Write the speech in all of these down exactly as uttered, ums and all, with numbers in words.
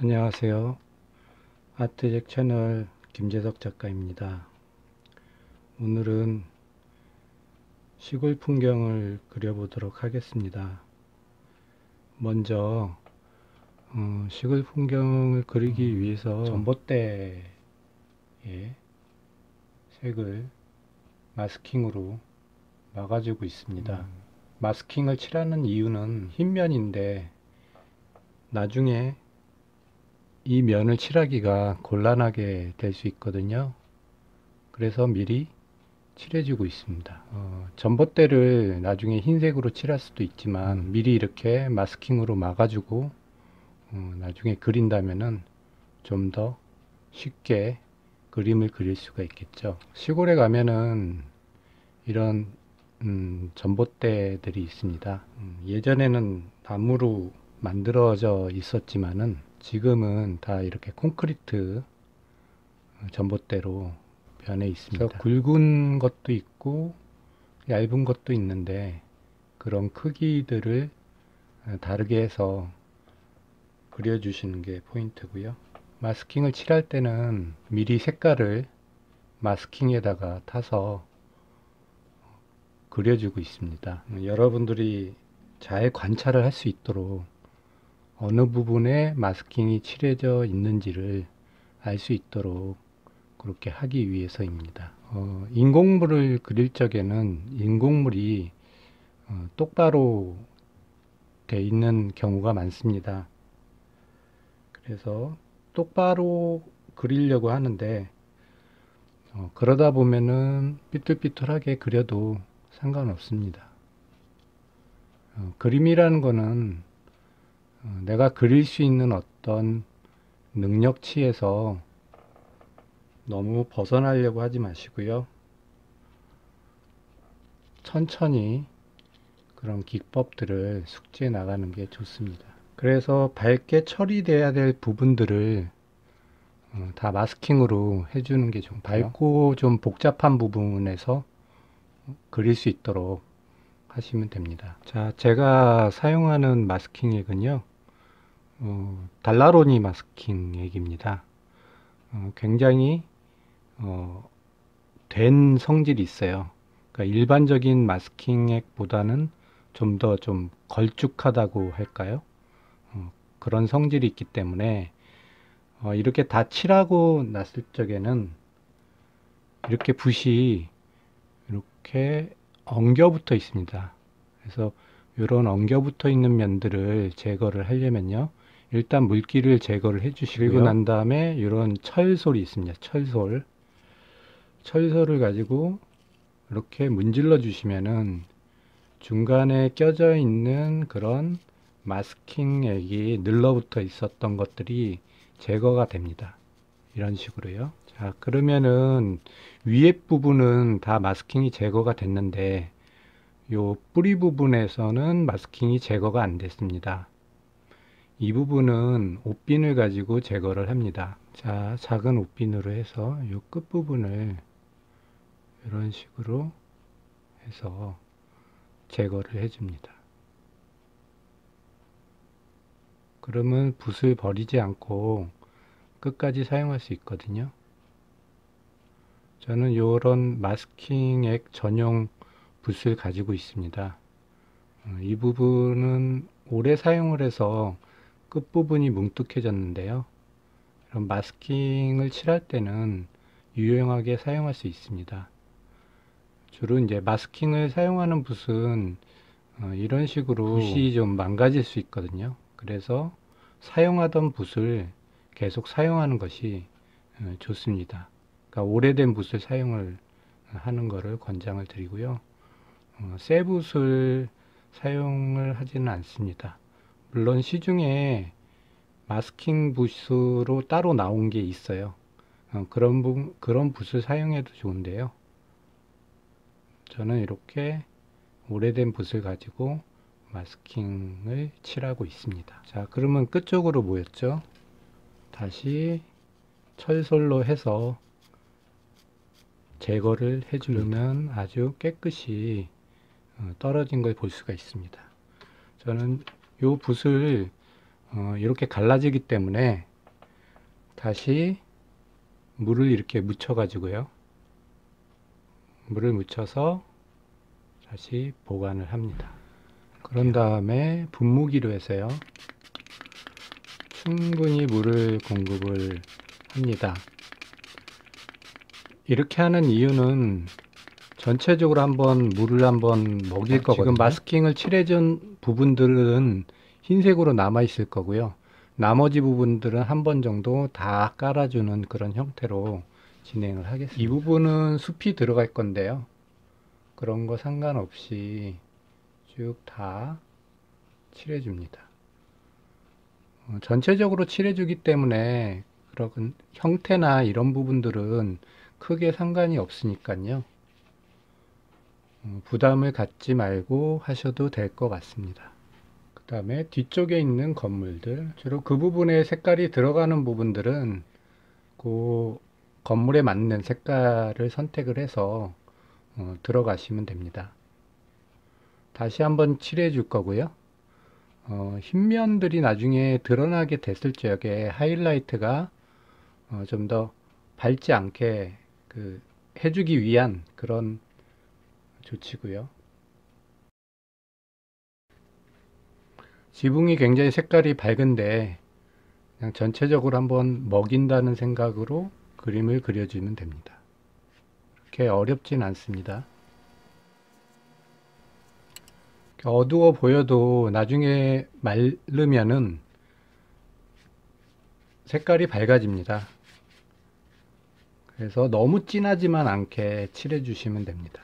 안녕하세요. 아트잭 채널 김재석 작가입니다. 오늘은 시골 풍경을 그려보도록 하겠습니다. 먼저 어, 시골 풍경을 그리기 위해서 전봇대에 색을 마스킹으로 막아주고 있습니다. 음. 마스킹을 칠하는 이유는 흰 면인데 나중에 이 면을 칠하기가 곤란하게 될 수 있거든요. 그래서 미리 칠해주고 있습니다. 어, 전봇대를 나중에 흰색으로 칠할 수도 있지만 미리 이렇게 마스킹으로 막아주고 어, 나중에 그린다면은 좀 더 쉽게 그림을 그릴 수가 있겠죠. 시골에 가면은 이런 음, 전봇대들이 있습니다. 음, 예전에는 나무로 만들어져 있었지만은 지금은 다 이렇게 콘크리트 전봇대로 변해 있습니다. 굵은 것도 있고 얇은 것도 있는데 그런 크기들을 다르게 해서 그려주시는 게 포인트고요. 마스킹을 칠할 때는 미리 색깔을 마스킹에다가 타서 그려주고 있습니다. 여러분들이 잘 관찰을 할 수 있도록 어느 부분에 마스킹이 칠해져 있는지를 알 수 있도록 그렇게 하기 위해서입니다. 어, 인공물을 그릴 적에는 인공물이 어, 똑바로 돼 있는 경우가 많습니다. 그래서 똑바로 그리려고 하는데 어, 그러다 보면은 삐뚤삐뚤하게 그려도 상관없습니다. 어, 그림이라는 거는 내가 그릴 수 있는 어떤 능력치에서 너무 벗어나려고 하지 마시고요. 천천히 그런 기법들을 숙지해 나가는 게 좋습니다. 그래서 밝게 처리돼야 될 부분들을 다 마스킹으로 해주는 게 좀 밝고 좀 복잡한 부분에서 그릴 수 있도록 하시면 됩니다. 자, 제가 사용하는 마스킹액은요, 어, 달라로니 마스킹액입니다. 어, 굉장히 어, 된 성질이 있어요. 그러니까 일반적인 마스킹액보다는 좀 더 좀 걸쭉하다고 할까요? 어, 그런 성질이 있기 때문에 어, 이렇게 다 칠하고 났을 적에는 이렇게 붓이 이렇게 엉겨 붙어 있습니다. 그래서 이런 엉겨 붙어 있는 면들을 제거를 하려면요, 일단 물기를 제거를 해 주시고요. 그리고 난 다음에 이런 철솔이 있습니다. 철솔 철솔을 가지고 이렇게 문질러 주시면은 중간에 껴져 있는 그런 마스킹액이 늘러붙어 있었던 것들이 제거가 됩니다. 이런 식으로요. 자, 그러면은 위에 부분은 다 마스킹이 제거가 됐는데 요 뿌리 부분에서는 마스킹이 제거가 안 됐습니다. 이 부분은 옷핀을 가지고 제거를 합니다. 자, 작은 옷핀으로 해서 요 끝부분을 이런 식으로 해서 제거를 해줍니다. 그러면 붓을 버리지 않고 끝까지 사용할 수 있거든요. 저는 이런 마스킹액 전용 붓을 가지고 있습니다. 이 부분은 오래 사용을 해서 끝부분이 뭉툭해졌는데요, 이런 마스킹을 칠할 때는 유용하게 사용할 수 있습니다. 주로 이제 마스킹을 사용하는 붓은 이런 식으로 붓이 좀 망가질 수 있거든요. 그래서 사용하던 붓을 계속 사용하는 것이 좋습니다. 그러니까 오래된 붓을 사용을 하는 것을 권장을 드리고요. 어, 새 붓을 사용을 하지는 않습니다. 물론 시중에 마스킹 붓으로 따로 나온 게 있어요. 어, 그런, 부, 그런 붓을 사용해도 좋은데요. 저는 이렇게 오래된 붓을 가지고 마스킹을 칠하고 있습니다. 자, 그러면 끝쪽으로 뭐였죠? 다시 철솔로 해서 제거를 해주면 아주 깨끗이 떨어진 걸 볼 수가 있습니다. 저는 이 붓을 이렇게 갈라지기 때문에 다시 물을 이렇게 묻혀 가지고요, 물을 묻혀서 다시 보관을 합니다. 그런 다음에 분무기로 해서요, 충분히 물을 공급을 합니다. 이렇게 하는 이유는 전체적으로 한번 물을 한번 먹일 거거든요. 지금 마스킹을 칠해준 부분들은 흰색으로 남아 있을 거고요, 나머지 부분들은 한 번 정도 다 깔아주는 그런 형태로 진행을 하겠습니다. 이 부분은 숲이 들어갈 건데요, 그런 거 상관없이 쭉 다 칠해줍니다. 전체적으로 칠해주기 때문에 그런 형태나 이런 부분들은 크게 상관이 없으니까요, 부담을 갖지 말고 하셔도 될 것 같습니다. 그 다음에 뒤쪽에 있는 건물들, 주로 그 부분에 색깔이 들어가는 부분들은 그 건물에 맞는 색깔을 선택을 해서 어, 들어가시면 됩니다. 다시 한번 칠해 줄 거고요, 어, 흰면들이 나중에 드러나게 됐을 적에 하이라이트가 어, 좀 더 밝지 않게 그 해주기 위한 그런 조치고요. 지붕이 굉장히 색깔이 밝은데 그냥 전체적으로 한번 먹인다는 생각으로 그림을 그려주면 됩니다. 그렇게 어렵진 않습니다. 어두워 보여도 나중에 마르면은 색깔이 밝아집니다. 그래서 너무 진하지만 않게 칠해 주시면 됩니다.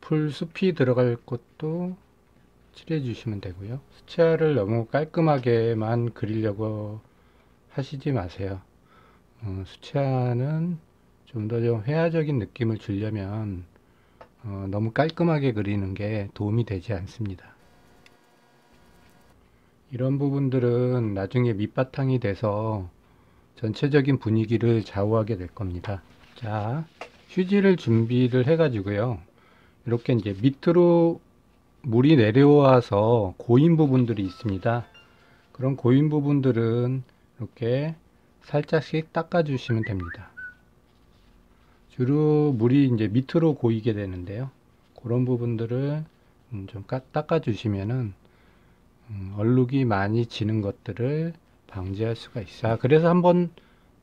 풀숲이 들어갈 것도 칠해 주시면 되고요, 수채화를 너무 깔끔하게만 그리려고 하시지 마세요. 어, 수채화는 좀 더 좀 회화적인 느낌을 주려면 어, 너무 깔끔하게 그리는 게 도움이 되지 않습니다. 이런 부분들은 나중에 밑바탕이 돼서 전체적인 분위기를 좌우하게 될 겁니다. 자, 휴지를 준비를 해 가지고요, 이렇게 이제 밑으로 물이 내려와서 고인 부분들이 있습니다. 그런 고인 부분들은 이렇게 살짝씩 닦아 주시면 됩니다. 주로 물이 이제 밑으로 고이게 되는데요, 그런 부분들을 좀 닦아 주시면은 얼룩이 많이 지는 것들을 방지할 수가 있어요. 그래서 한번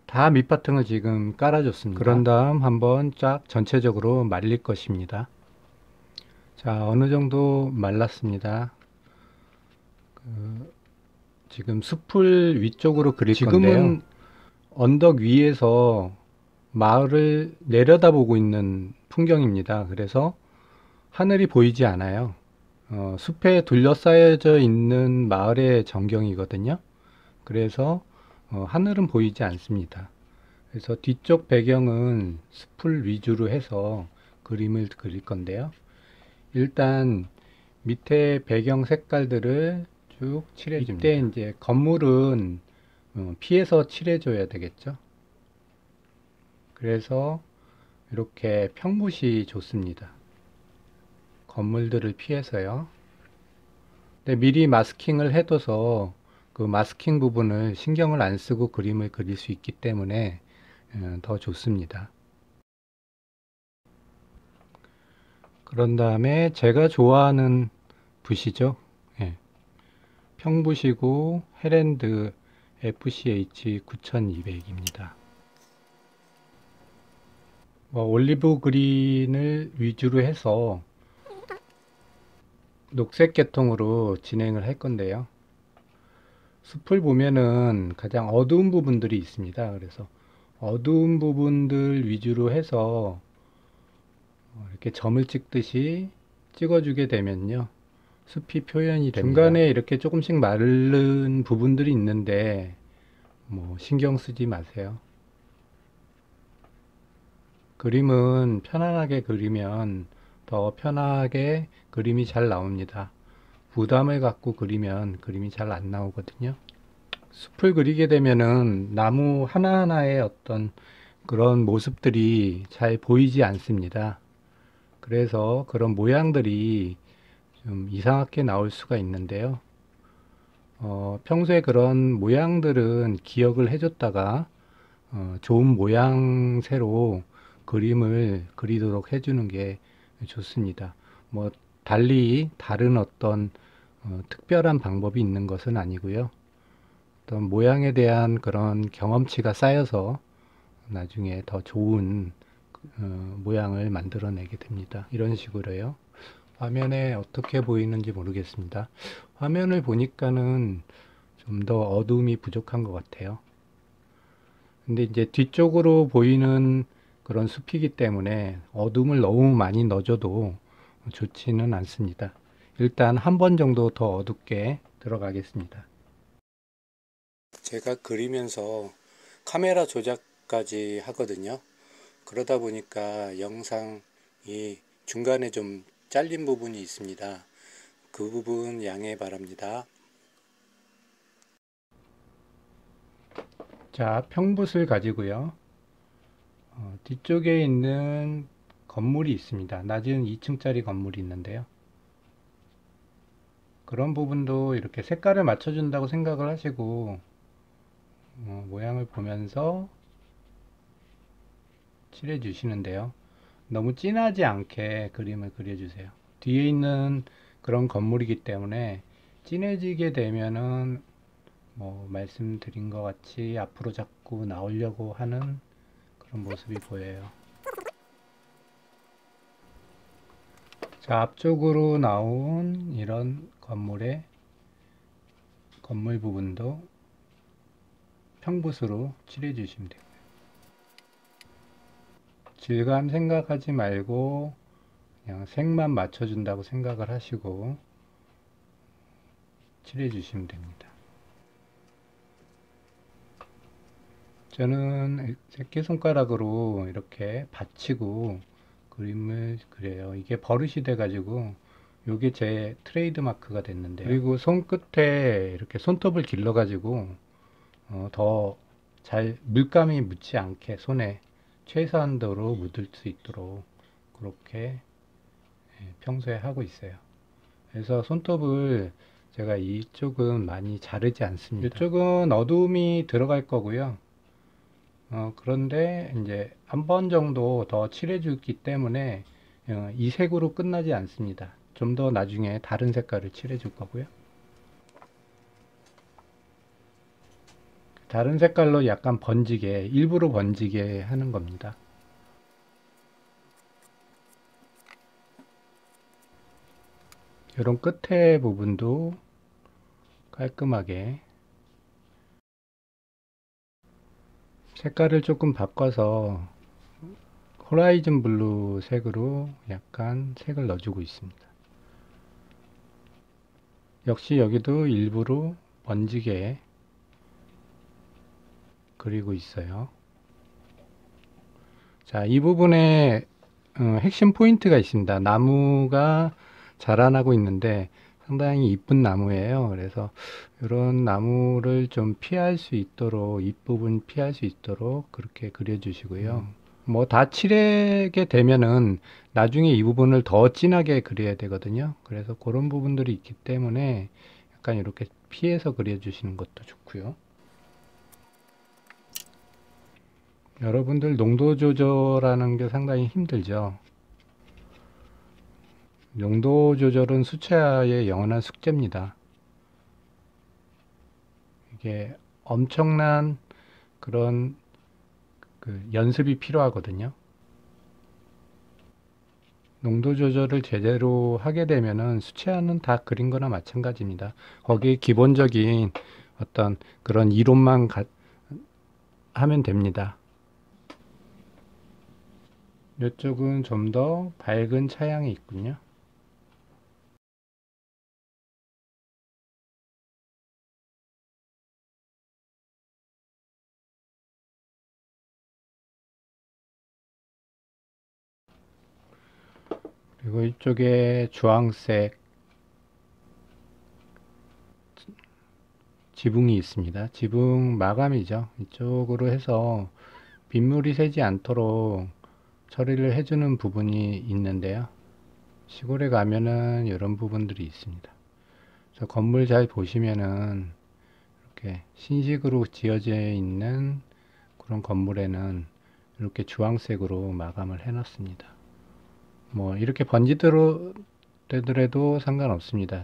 다 밑바탕을 지금 깔아 줬습니다. 그런 다음 한번 쫙 전체적으로 말릴 것입니다. 자, 어느 정도 말랐습니다. 그 지금 숲을 위쪽으로 그릴 지금은 건데요, 지금은 언덕 위에서 마을을 내려다보고 있는 풍경입니다. 그래서 하늘이 보이지 않아요. 어, 숲에 둘러싸여져 있는 마을의 전경이거든요. 그래서 어, 하늘은 보이지 않습니다. 그래서 뒤쪽 배경은 숲을 위주로 해서 그림을 그릴 건데요, 일단 밑에 배경 색깔들을 쭉 칠해줍니다. 이때 이제 건물은 피해서 칠해줘야 되겠죠. 그래서 이렇게 평붓이 좋습니다. 건물들을 피해서요. 근데 미리 마스킹을 해둬서 그 마스킹 부분을 신경을 안 쓰고 그림을 그릴 수 있기 때문에 더 좋습니다. 그런 다음에 제가 좋아하는 붓이죠. 예. 평붓이고 헤렌드 에프씨에이치 구천이백입니다. 뭐 올리브 그린을 위주로 해서 녹색 계통으로 진행을 할 건데요, 숲을 보면은 가장 어두운 부분들이 있습니다. 그래서 어두운 부분들 위주로 해서 이렇게 점을 찍듯이 찍어주게 되면요, 숲이 표현이 됩니다. 중간에 이렇게 조금씩 마른 부분들이 있는데 뭐 신경 쓰지 마세요. 그림은 편안하게 그리면 더 편하게 그림이 잘 나옵니다. 부담을 갖고 그리면 그림이 잘 안 나오거든요. 숲을 그리게 되면은 나무 하나하나의 어떤 그런 모습들이 잘 보이지 않습니다. 그래서 그런 모양들이 좀 이상하게 나올 수가 있는데요, 어, 평소에 그런 모양들은 기억을 해줬다가 어, 좋은 모양새로 그림을 그리도록 해주는 게 좋습니다. 뭐 달리 다른 어떤 어, 특별한 방법이 있는 것은 아니고요. 어떤 모양에 대한 그런 경험치가 쌓여서 나중에 더 좋은 어, 모양을 만들어내게 됩니다. 이런 식으로요. 화면에 어떻게 보이는지 모르겠습니다. 화면을 보니까는 좀 더 어둠이 부족한 것 같아요. 근데 이제 뒤쪽으로 보이는 그런 숲이기 때문에 어둠을 너무 많이 넣어줘도 좋지는 않습니다. 일단 한 번 정도 더 어둡게 들어가겠습니다. 제가 그리면서 카메라 조작까지 하거든요. 그러다 보니까 영상이 중간에 좀 잘린 부분이 있습니다. 그 부분 양해 바랍니다. 자, 평붓을 가지고요. 어, 뒤쪽에 있는 건물이 있습니다. 낮은 이 층짜리 건물이 있는데요. 그런 부분도 이렇게 색깔을 맞춰준다고 생각을 하시고 어, 모양을 보면서 칠해 주시는데요. 너무 진하지 않게 그림을 그려주세요. 뒤에 있는 그런 건물이기 때문에 진해지게 되면은 뭐 말씀드린 것 같이 앞으로 자꾸 나오려고 하는 그런 모습이 보여요. 자, 앞쪽으로 나온 이런 건물의 건물 부분도 평붓으로 칠해 주시면 돼요. 질감 생각하지 말고 그냥 색만 맞춰준다고 생각을 하시고 칠해 주시면 됩니다. 저는 새끼손가락으로 이렇게 받치고 그림을 그려요. 이게 버릇이 돼 가지고 요게 제 트레이드 마크가 됐는데요. 그리고 손끝에 이렇게 손톱을 길러 가지고 어, 더 잘 물감이 묻지 않게 손에 최소한도로 묻을 수 있도록 그렇게 평소에 하고 있어요. 그래서 손톱을 제가 이쪽은 많이 자르지 않습니다. 이쪽은 어둠이 들어갈 거고요. 어, 그런데 이제 한 번 정도 더 칠해 주기 때문에 어, 이 색으로 끝나지 않습니다. 좀 더 나중에 다른 색깔을 칠해 줄 거고요. 다른 색깔로 약간 번지게, 일부러 번지게 하는 겁니다. 이런 끝에 부분도 깔끔하게 색깔을 조금 바꿔서 호라이즌 블루 색으로 약간 색을 넣어주고 있습니다. 역시 여기도 일부러 번지게 그리고 있어요. 자, 이 부분에 어, 핵심 포인트가 있습니다. 나무가 자라나고 있는데 상당히 이쁜 나무예요. 그래서 이런 나무를 좀 피할 수 있도록, 잎부분 피할 수 있도록 그렇게 그려주시고요. 음. 뭐 다 칠하게 되면은 나중에 이 부분을 더 진하게 그려야 되거든요. 그래서 그런 부분들이 있기 때문에 약간 이렇게 피해서 그려주시는 것도 좋고요. 여러분들 농도 조절하는 게 상당히 힘들죠. 농도 조절은 수채화의 영원한 숙제입니다. 이게 엄청난 그런 그 연습이 필요하거든요. 농도 조절을 제대로 하게 되면은 수채화는 다 그린 거나 마찬가지입니다. 거기에 기본적인 어떤 그런 이론만 가, 하면 됩니다. 이쪽은 좀 더 밝은 차양이 있군요. 그리고 이쪽에 주황색 지붕이 있습니다. 지붕 마감이죠. 이쪽으로 해서 빗물이 새지 않도록 처리를 해주는 부분이 있는데요. 시골에 가면은 이런 부분들이 있습니다. 저 건물 잘 보시면은 이렇게 신식으로 지어져 있는 그런 건물에는 이렇게 주황색으로 마감을 해 놨습니다. 뭐 이렇게 번지대로 되더라도 상관없습니다.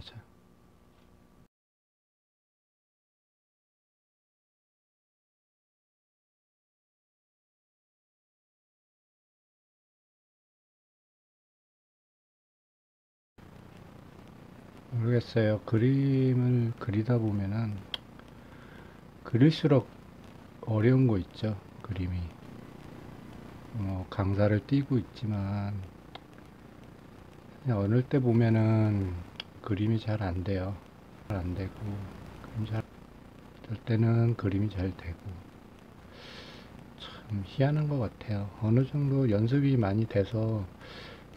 모르겠어요. 그림을 그리다 보면은 그릴수록 어려운 거 있죠. 그림이 뭐 강사를 띄고 있지만 그냥 어느 때 보면은 그림이 잘 안 돼요. 잘 안 되고 그림 잘 될 때는 그림이 잘 되고 참 희한한 것 같아요. 어느 정도 연습이 많이 돼서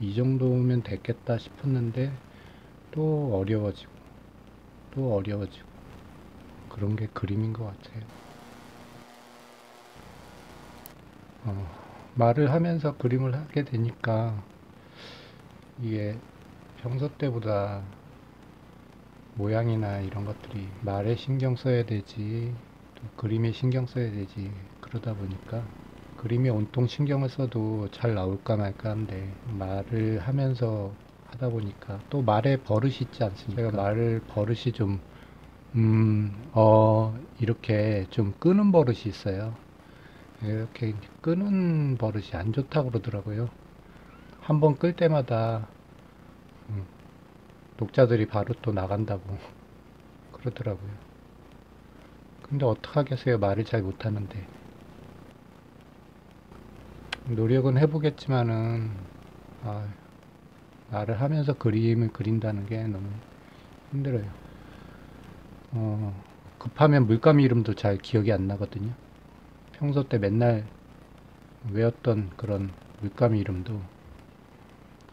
이 정도면 됐겠다 싶었는데 또 어려워지고 또 어려워지고 그런 게 그림인 것 같아요. 어, 말을 하면서 그림을 하게 되니까 이게 평소 때보다 모양이나 이런 것들이 말에 신경 써야 되지 또 그림에 신경 써야 되지 그러다 보니까 그림에 온통 신경을 써도 잘 나올까 말까 한데 말을 하면서 하다 보니까 또 말에 버릇이 있지 않습니까? 제가 말을 버릇이 좀 음, 어, 이렇게 좀 끄는 버릇이 있어요. 이렇게 끄는 버릇이 안 좋다고 그러더라고요. 한번 끌 때마다 음, 독자들이 바로 또 나간다고 그러더라고요. 근데 어떡하겠어요. 말을 잘 못하는데 노력은 해보겠지만은 아, 말을 하면서 그림을 그린다는 게 너무 힘들어요. 어, 급하면 물감 이름도 잘 기억이 안 나거든요. 평소 때 맨날 외웠던 그런 물감 이름도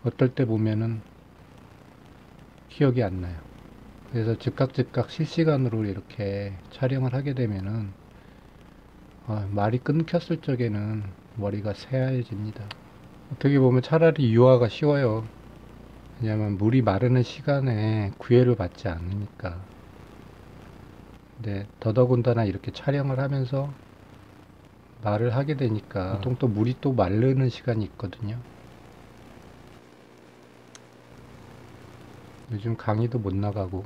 어떨 때 보면은 기억이 안 나요. 그래서 즉각 즉각 실시간으로 이렇게 촬영을 하게 되면은 아, 말이 끊겼을 적에는 머리가 새하얘집니다. 어떻게 보면 차라리 유화가 쉬워요. 왜냐면 물이 마르는 시간에 구애를 받지 않으니까. 근데 더더군다나 이렇게 촬영을 하면서 말을 하게 되니까 보통 또 물이 또 마르는 시간이 있거든요. 요즘 강의도 못 나가고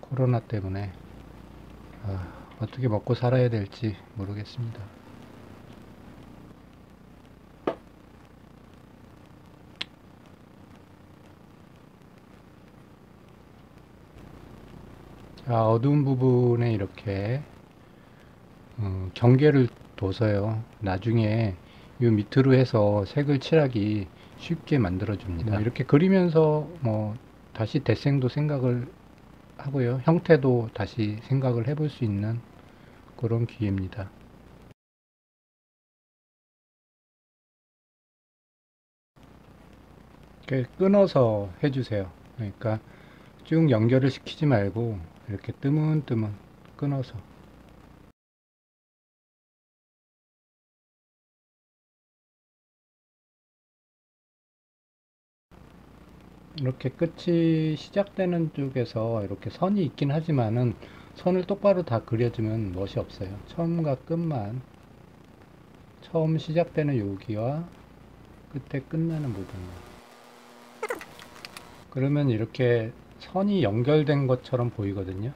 코로나 때문에 아, 어떻게 먹고 살아야 될지 모르겠습니다. 아, 어두운 부분에 이렇게 음, 경계를 둬서요. 나중에 이 밑으로 해서 색을 칠하기 쉽게 만들어 줍니다. 이렇게 그리면서 뭐 다시 대생도 생각을 하고요. 형태도 다시 생각을 해볼 수 있는 그런 기회입니다. 이렇게 끊어서 해주세요. 그러니까 쭉 연결을 시키지 말고 이렇게 뜨문뜨문 끊어서 이렇게 끝이 시작되는 쪽에서 이렇게 선이 있긴 하지만은 선을 똑바로 다 그려주면 멋이 없어요. 처음과 끝만, 처음 시작되는 여기와 끝에 끝나는 부분, 그러면 이렇게 선이 연결된 것처럼 보이거든요.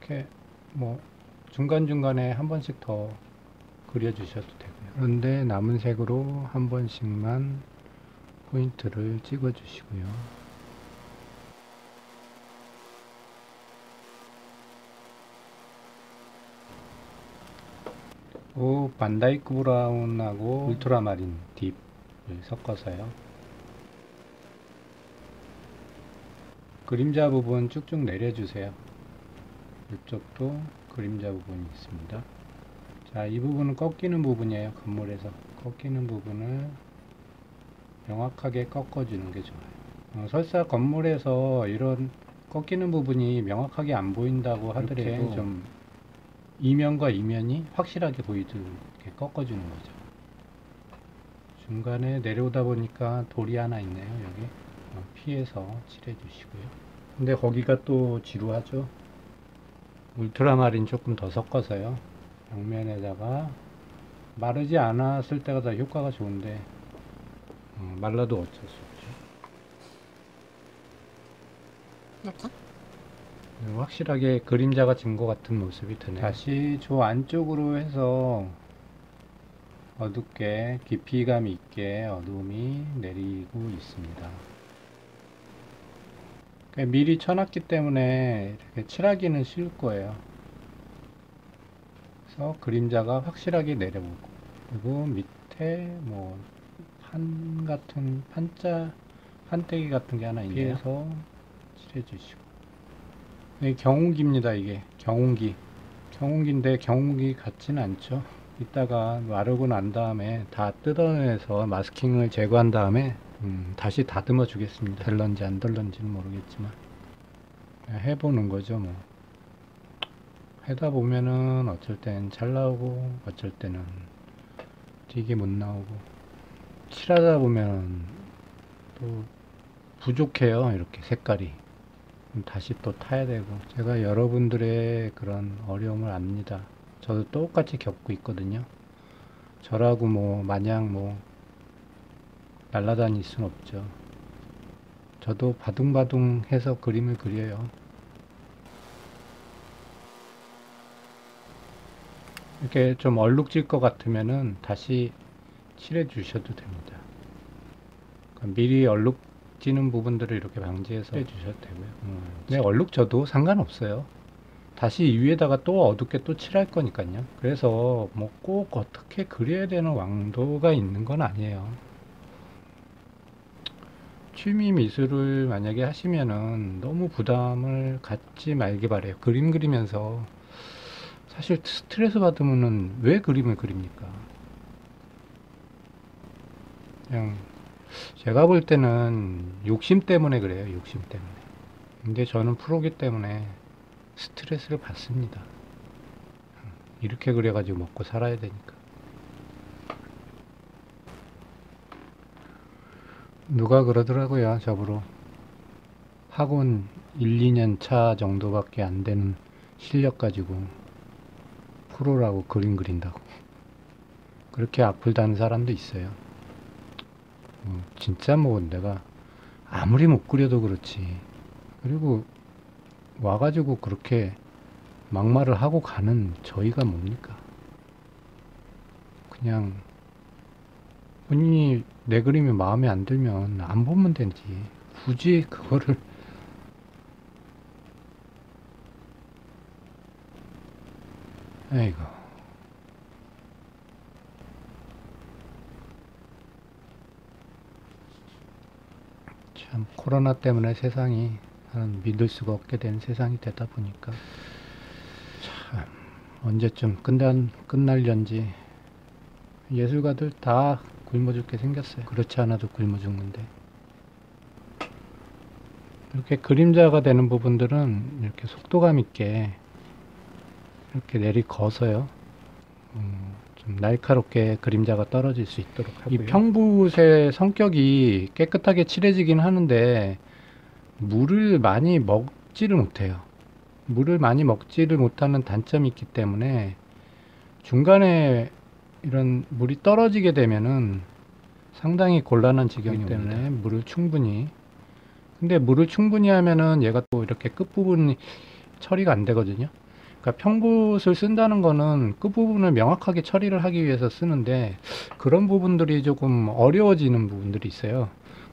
이렇게 뭐 중간중간에 한 번씩 더 그려주셔도 되고요. 그런데 남은 색으로 한 번씩만 포인트를 찍어 주시고요. 오, 반다이크 브라운하고 울트라마린 딥을 섞어서요. 그림자 부분 쭉쭉 내려주세요. 이쪽도 그림자 부분이 있습니다. 자, 이 부분은 꺾이는 부분이에요. 건물에서 꺾이는 부분을 명확하게 꺾어주는 게 좋아요. 어, 설사 건물에서 이런 꺾이는 부분이 명확하게 안 보인다고 하더라도 좀 이면과 이면이 확실하게 보이게 꺾어주는 거죠. 중간에 내려오다 보니까 돌이 하나 있네요. 여기 피해서 칠해 주시고요. 근데 거기가 또 지루하죠. 울트라마린 조금 더 섞어서요, 양면에다가. 마르지 않았을 때가 더 효과가 좋은데 어, 말라도 어쩔 수 없죠. 이렇게? 네, 확실하게 그림자가 진 것 같은 모습이 드네요. 다시 저 안쪽으로 해서 어둡게, 깊이감 있게 어둠이 내리고 있습니다. 미리 쳐놨기 때문에 이렇게 칠하기는 쉬울 거예요. 그래서 그림자가 확실하게 내려오고, 그리고 밑에 뭐 판 같은, 판자, 판때기 같은 게 하나 있네요. 피해서 칠해주시고. 이게 경운기입니다. 이게 경운기. 경운기인데 경운기 같진 않죠. 이따가 마르고 난 다음에 다 뜯어내서 마스킹을 제거한 다음에 음, 다시 다듬어 주겠습니다. 될런지 안 될런지는 모르겠지만 해보는 거죠 뭐. 하다 보면은 어쩔 땐 잘 나오고 어쩔 때는 되게 못 나오고, 칠하다 보면 또 부족해요 이렇게 색깔이. 다시 또 타야 되고. 제가 여러분들의 그런 어려움을 압니다. 저도 똑같이 겪고 있거든요. 저라고 뭐 마냥 뭐 날라다닐 순 없죠. 저도 바둥바둥 해서 그림을 그려요. 이렇게 좀 얼룩질 것 같으면은 다시 칠해 주셔도 됩니다. 미리 얼룩지는 부분들을 이렇게 방지해서 해 주셔도 되고요. 음, 근데 얼룩져도 상관없어요. 다시 위에다가 또 어둡게 또 칠할 거니까요. 그래서 뭐 꼭 어떻게 그려야 되는 왕도가 있는 건 아니에요. 취미 미술을 만약에 하시면은 너무 부담을 갖지 말기 바래요. 그림 그리면서 사실 스트레스 받으면은 왜 그림을 그립니까? 그냥 제가 볼 때는 욕심 때문에 그래요. 욕심 때문에. 근데 저는 프로기 때문에 스트레스를 받습니다. 이렇게 그려가지고 먹고 살아야 되니까. 누가 그러더라고요 저보러. 학원 일, 이 년 차 정도밖에 안 되는 실력 가지고 프로라고 그림 그린다고. 그렇게 아플다는 사람도 있어요. 어, 진짜 뭐 내가 아무리 못 그려도 그렇지. 그리고 와가지고 그렇게 막말을 하고 가는 저희가 뭡니까? 그냥 본인이 내 그림이 마음에 안 들면 안 보면 되지. 굳이 그거를 아이고. 참 코로나 때문에 세상이 믿을 수가 없게 된 세상이 되다 보니까 참 언제쯤 끝난, 끝날련지. 예술가들 다 굶어 죽게 생겼어요. 그렇지 않아도 굶어 죽는데. 이렇게 그림자가 되는 부분들은 이렇게 속도감 있게 이렇게 내리거서요. 음, 좀 날카롭게 그림자가 떨어질 수 있도록 하고요. 이 평붓의 성격이 깨끗하게 칠해지긴 하는데 물을 많이 먹지를 못해요. 물을 많이 먹지를 못하는 단점이 있기 때문에 중간에 이런 물이 떨어지게 되면은 상당히 곤란한 지경이기 때문에 옵니다. 물을 충분히. 근데 물을 충분히 하면은 얘가 또 이렇게 끝부분이 처리가 안 되거든요. 그러니까 평붓을 쓴다는 거는 끝부분을 명확하게 처리를 하기 위해서 쓰는데 그런 부분들이 조금 어려워지는 부분들이 있어요.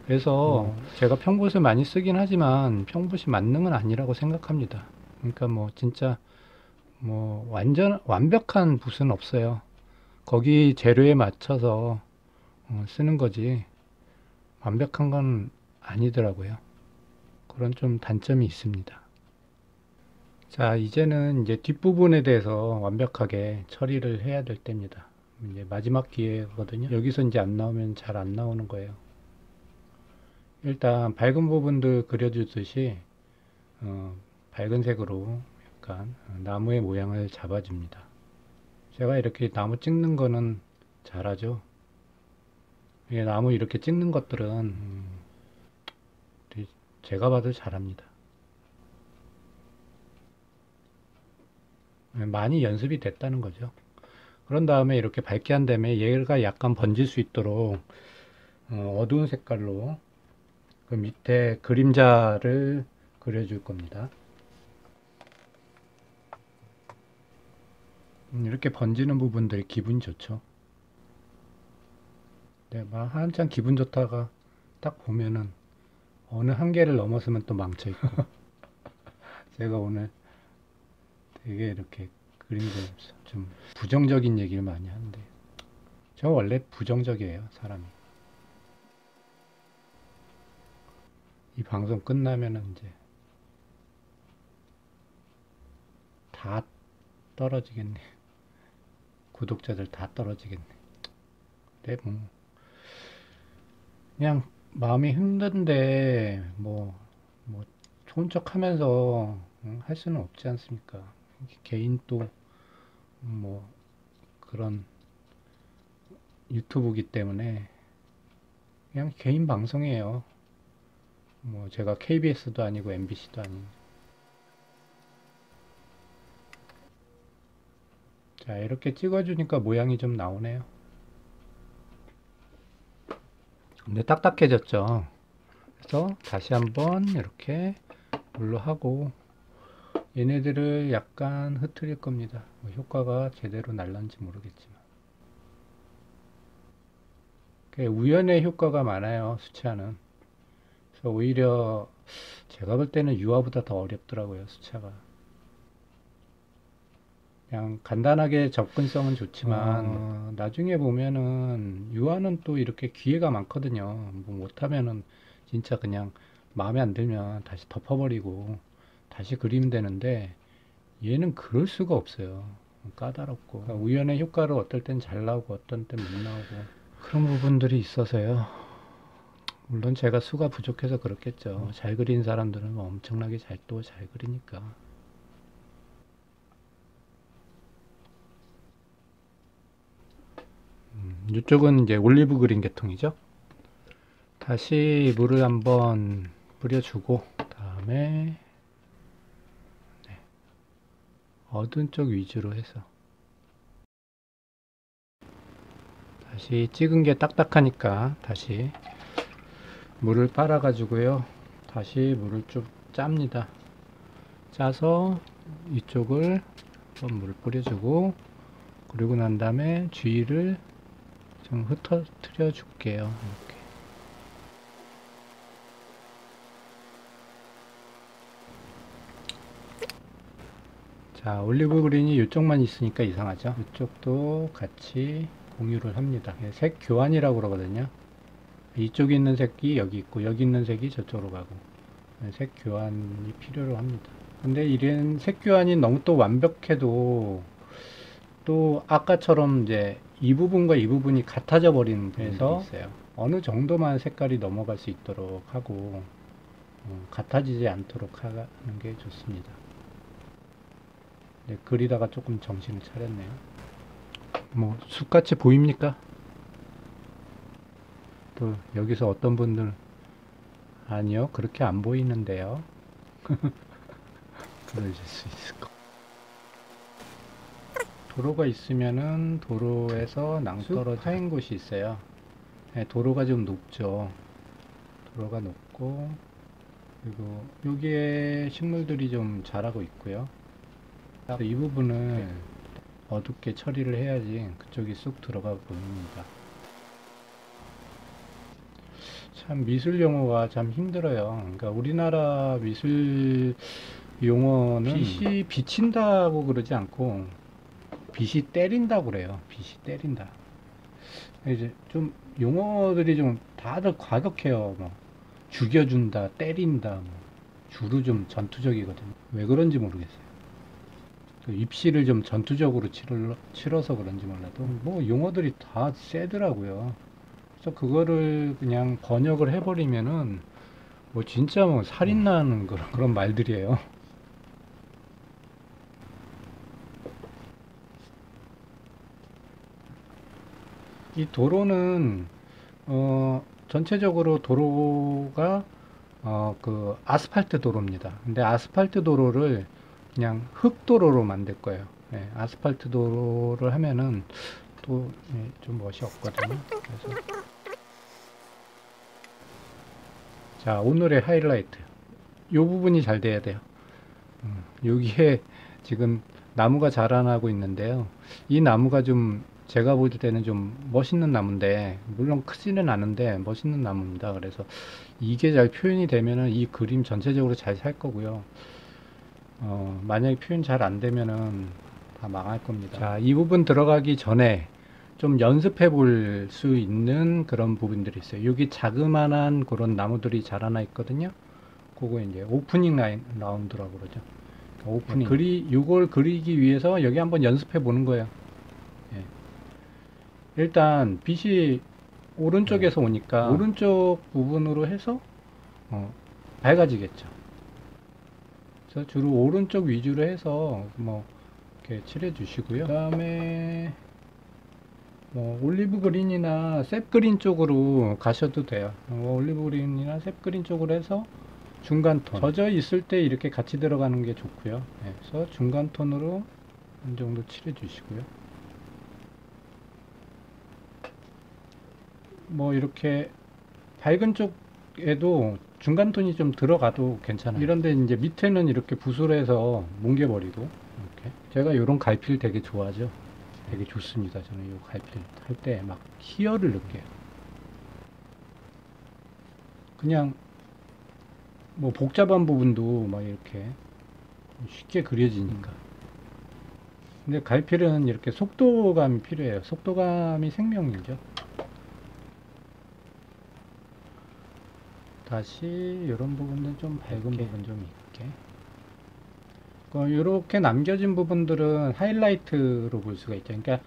그래서 음. 제가 평붓을 많이 쓰긴 하지만 평붓이 만능은 아니라고 생각합니다. 그러니까 뭐 진짜 뭐 완전 완벽한 붓은 없어요. 거기 재료에 맞춰서 쓰는 거지 완벽한 건 아니더라고요. 그런 좀 단점이 있습니다. 자, 이제는 이제 뒷부분에 대해서 완벽하게 처리를 해야 될 때입니다. 이제 마지막 기회거든요. 여기서 이제 안 나오면 잘 안 나오는 거예요. 일단 밝은 부분들 그려주듯이 어, 밝은 색으로 약간 나무의 모양을 잡아줍니다. 제가 이렇게 나무 찍는 거는 잘하죠. 이게 나무 이렇게 찍는 것들은 음, 제가 봐도 잘합니다. 많이 연습이 됐다는 거죠. 그런 다음에 이렇게 밝게 한 다음에 얘가 약간 번질 수 있도록 어두운 색깔로 그 밑에 그림자를 그려줄 겁니다. 이렇게 번지는 부분들 기분 좋죠. 네, 막 한참 기분 좋다가 딱 보면은 어느 한계를 넘어서면 또 망쳐있고. 제가 오늘 되게 이렇게 그림도 좀 부정적인 얘기를 많이 하는데, 저 원래 부정적이에요, 사람이. 이 방송 끝나면은 이제 다 떨어지겠네. 구독자들 다 떨어지겠네. 네, 뭐 그냥 마음이 힘든데 뭐, 뭐 좋은 척 하면서 할 수는 없지 않습니까? 개인 또 뭐 그런 유튜브이기 때문에 그냥 개인 방송이에요. 뭐 제가 케이비에스도 아니고 엠비씨도 아닌. 자, 이렇게 찍어주니까 모양이 좀 나오네요. 근데 딱딱해졌죠. 그래서 다시 한번 이렇게 물로 하고, 얘네들을 약간 흐트릴 겁니다. 뭐 효과가 제대로 날란지 모르겠지만. 우연의 효과가 많아요, 수채화는. 그래서 오히려 제가 볼 때는 유화보다 더 어렵더라고요, 수채화가. 그냥 간단하게 접근성은 좋지만 어, 나중에 보면은 유화는 또 이렇게 기회가 많거든요. 뭐 못하면은 진짜 그냥 마음에 안 들면 다시 덮어버리고 다시 그리면 되는데, 얘는 그럴 수가 없어요. 까다롭고. 그러니까 우연의 효과로 어떨 땐 잘 나오고 어떤 땐 못 나오고 그런 부분들이 있어서요. 물론 제가 수가 부족해서 그렇겠죠. 음. 잘 그린 사람들은 뭐 엄청나게 잘 또 잘 그리니까. 이쪽은 이제 올리브 그린 계통이죠. 다시 물을 한번 뿌려주고, 다음에 네. 어두운 쪽 위주로 해서 다시 찍은 게 딱딱하니까 다시 물을 빨아 가지고요, 다시 물을 좀 짭니다. 짜서 이쪽을 한번 물을 뿌려주고, 그리고 난 다음에 주위를 좀 흩어뜨려 줄게요. 이렇게. 자, 올리브 그린이 이쪽만 있으니까 이상하죠. 이쪽도 같이 공유를 합니다. 색 교환이라고 그러거든요. 이쪽에 있는 색이 여기 있고, 여기 있는 색이 저쪽으로 가고, 색 교환이 필요로 합니다. 근데 이런 색 교환이 너무 또 완벽해도 또 아까처럼 이제 이 부분과 이 부분이 같아져 버리는 분들이 있어요. 어느 정도만 색깔이 넘어갈 수 있도록 하고, 음, 같아지지 않도록 하는 게 좋습니다. 네, 그리다가 조금 정신을 차렸네요. 뭐 숲같이 보입니까? 또 여기서 어떤 분들 아니요, 그렇게 안 보이는데요. 보여줄 수 있을까? 도로가 있으면은 도로에서 낭떠러지 파인 곳이 있어요. 네, 도로가 좀 높죠. 도로가 높고, 그리고 여기에 식물들이 좀 자라고 있고요. 이 부분은 어둡게 처리를 해야지 그쪽이 쑥 들어가 보입니다. 참 미술 용어가 참 힘들어요. 그러니까 우리나라 미술 용어는 빛이 비친다고 그러지 않고 빛이 때린다고 그래요. 빛이 때린다. 이제 좀 용어들이 좀 다들 과격해요. 뭐 죽여준다, 때린다, 뭐 주로 좀 전투적이거든요. 왜 그런지 모르겠어요. 그 입시를 좀 전투적으로 치러, 치러서 그런지 몰라도 뭐 용어들이 다 세더라고요. 그래서 그거를 그냥 번역을 해버리면은 뭐 진짜 뭐 살인나는 그런, 그런 말들이에요. 이 도로는 어, 전체적으로 도로가 어, 그 아스팔트 도로입니다. 근데 아스팔트 도로를 그냥 흙도로로 만들 거예요. 예, 아스팔트 도로를 하면은 또 좀 멋이 없거든요. 그래서 자, 오늘의 하이라이트 요 부분이 잘 돼야 돼요. 음, 여기에 지금 나무가 자라나고 있는데요. 이 나무가 좀 제가 볼 때는 좀 멋있는 나무인데, 물론 크지는 않은데 멋있는 나무입니다. 그래서 이게 잘 표현이 되면은 이 그림 전체적으로 잘 살 거고요. 어, 만약에 표현 잘 안 되면은 다 망할 겁니다. 자, 이 부분 들어가기 전에 좀 연습해 볼 수 있는 그런 부분들이 있어요. 여기 자그만한 그런 나무들이 자라나 있거든요. 그거 이제 오프닝 라인, 라운드라고 그러죠. 오프닝. 그리, 이걸 그리기 위해서 여기 한번 연습해 보는 거예요. 예. 일단 빛이 오른쪽에서 네. 오니까 오른쪽 부분으로 해서 어, 밝아지겠죠. 그래서 주로 오른쪽 위주로 해서 뭐 이렇게 칠해 주시고요. 그 다음에 뭐 올리브 그린이나 셉 그린 쪽으로 가셔도 돼요. 어, 올리브 그린이나 셉 그린 쪽으로 해서 중간톤, 젖어 있을 때 이렇게 같이 들어가는 게 좋고요. 네, 그래서 중간톤으로 어느 정도 칠해 주시고요. 뭐 이렇게 밝은 쪽에도 중간톤이 좀 들어가도 괜찮아요. 이런데 이제 밑에는 이렇게 붓으로 해서 뭉개버리고, 이렇게. 제가 이런 갈피를 되게 좋아하죠. 되게 좋습니다. 저는 이 갈피를 할 때 막 희열을 느껴요. 그냥 뭐 복잡한 부분도 막 이렇게 쉽게 그려지니까. 근데 갈피는 이렇게 속도감이 필요해요. 속도감이 생명이죠. 다시 이런 부분은 좀 밝은 부분 좀 있게. 이렇게 남겨진 부분들은 하이라이트로 볼 수가 있죠. 그러니까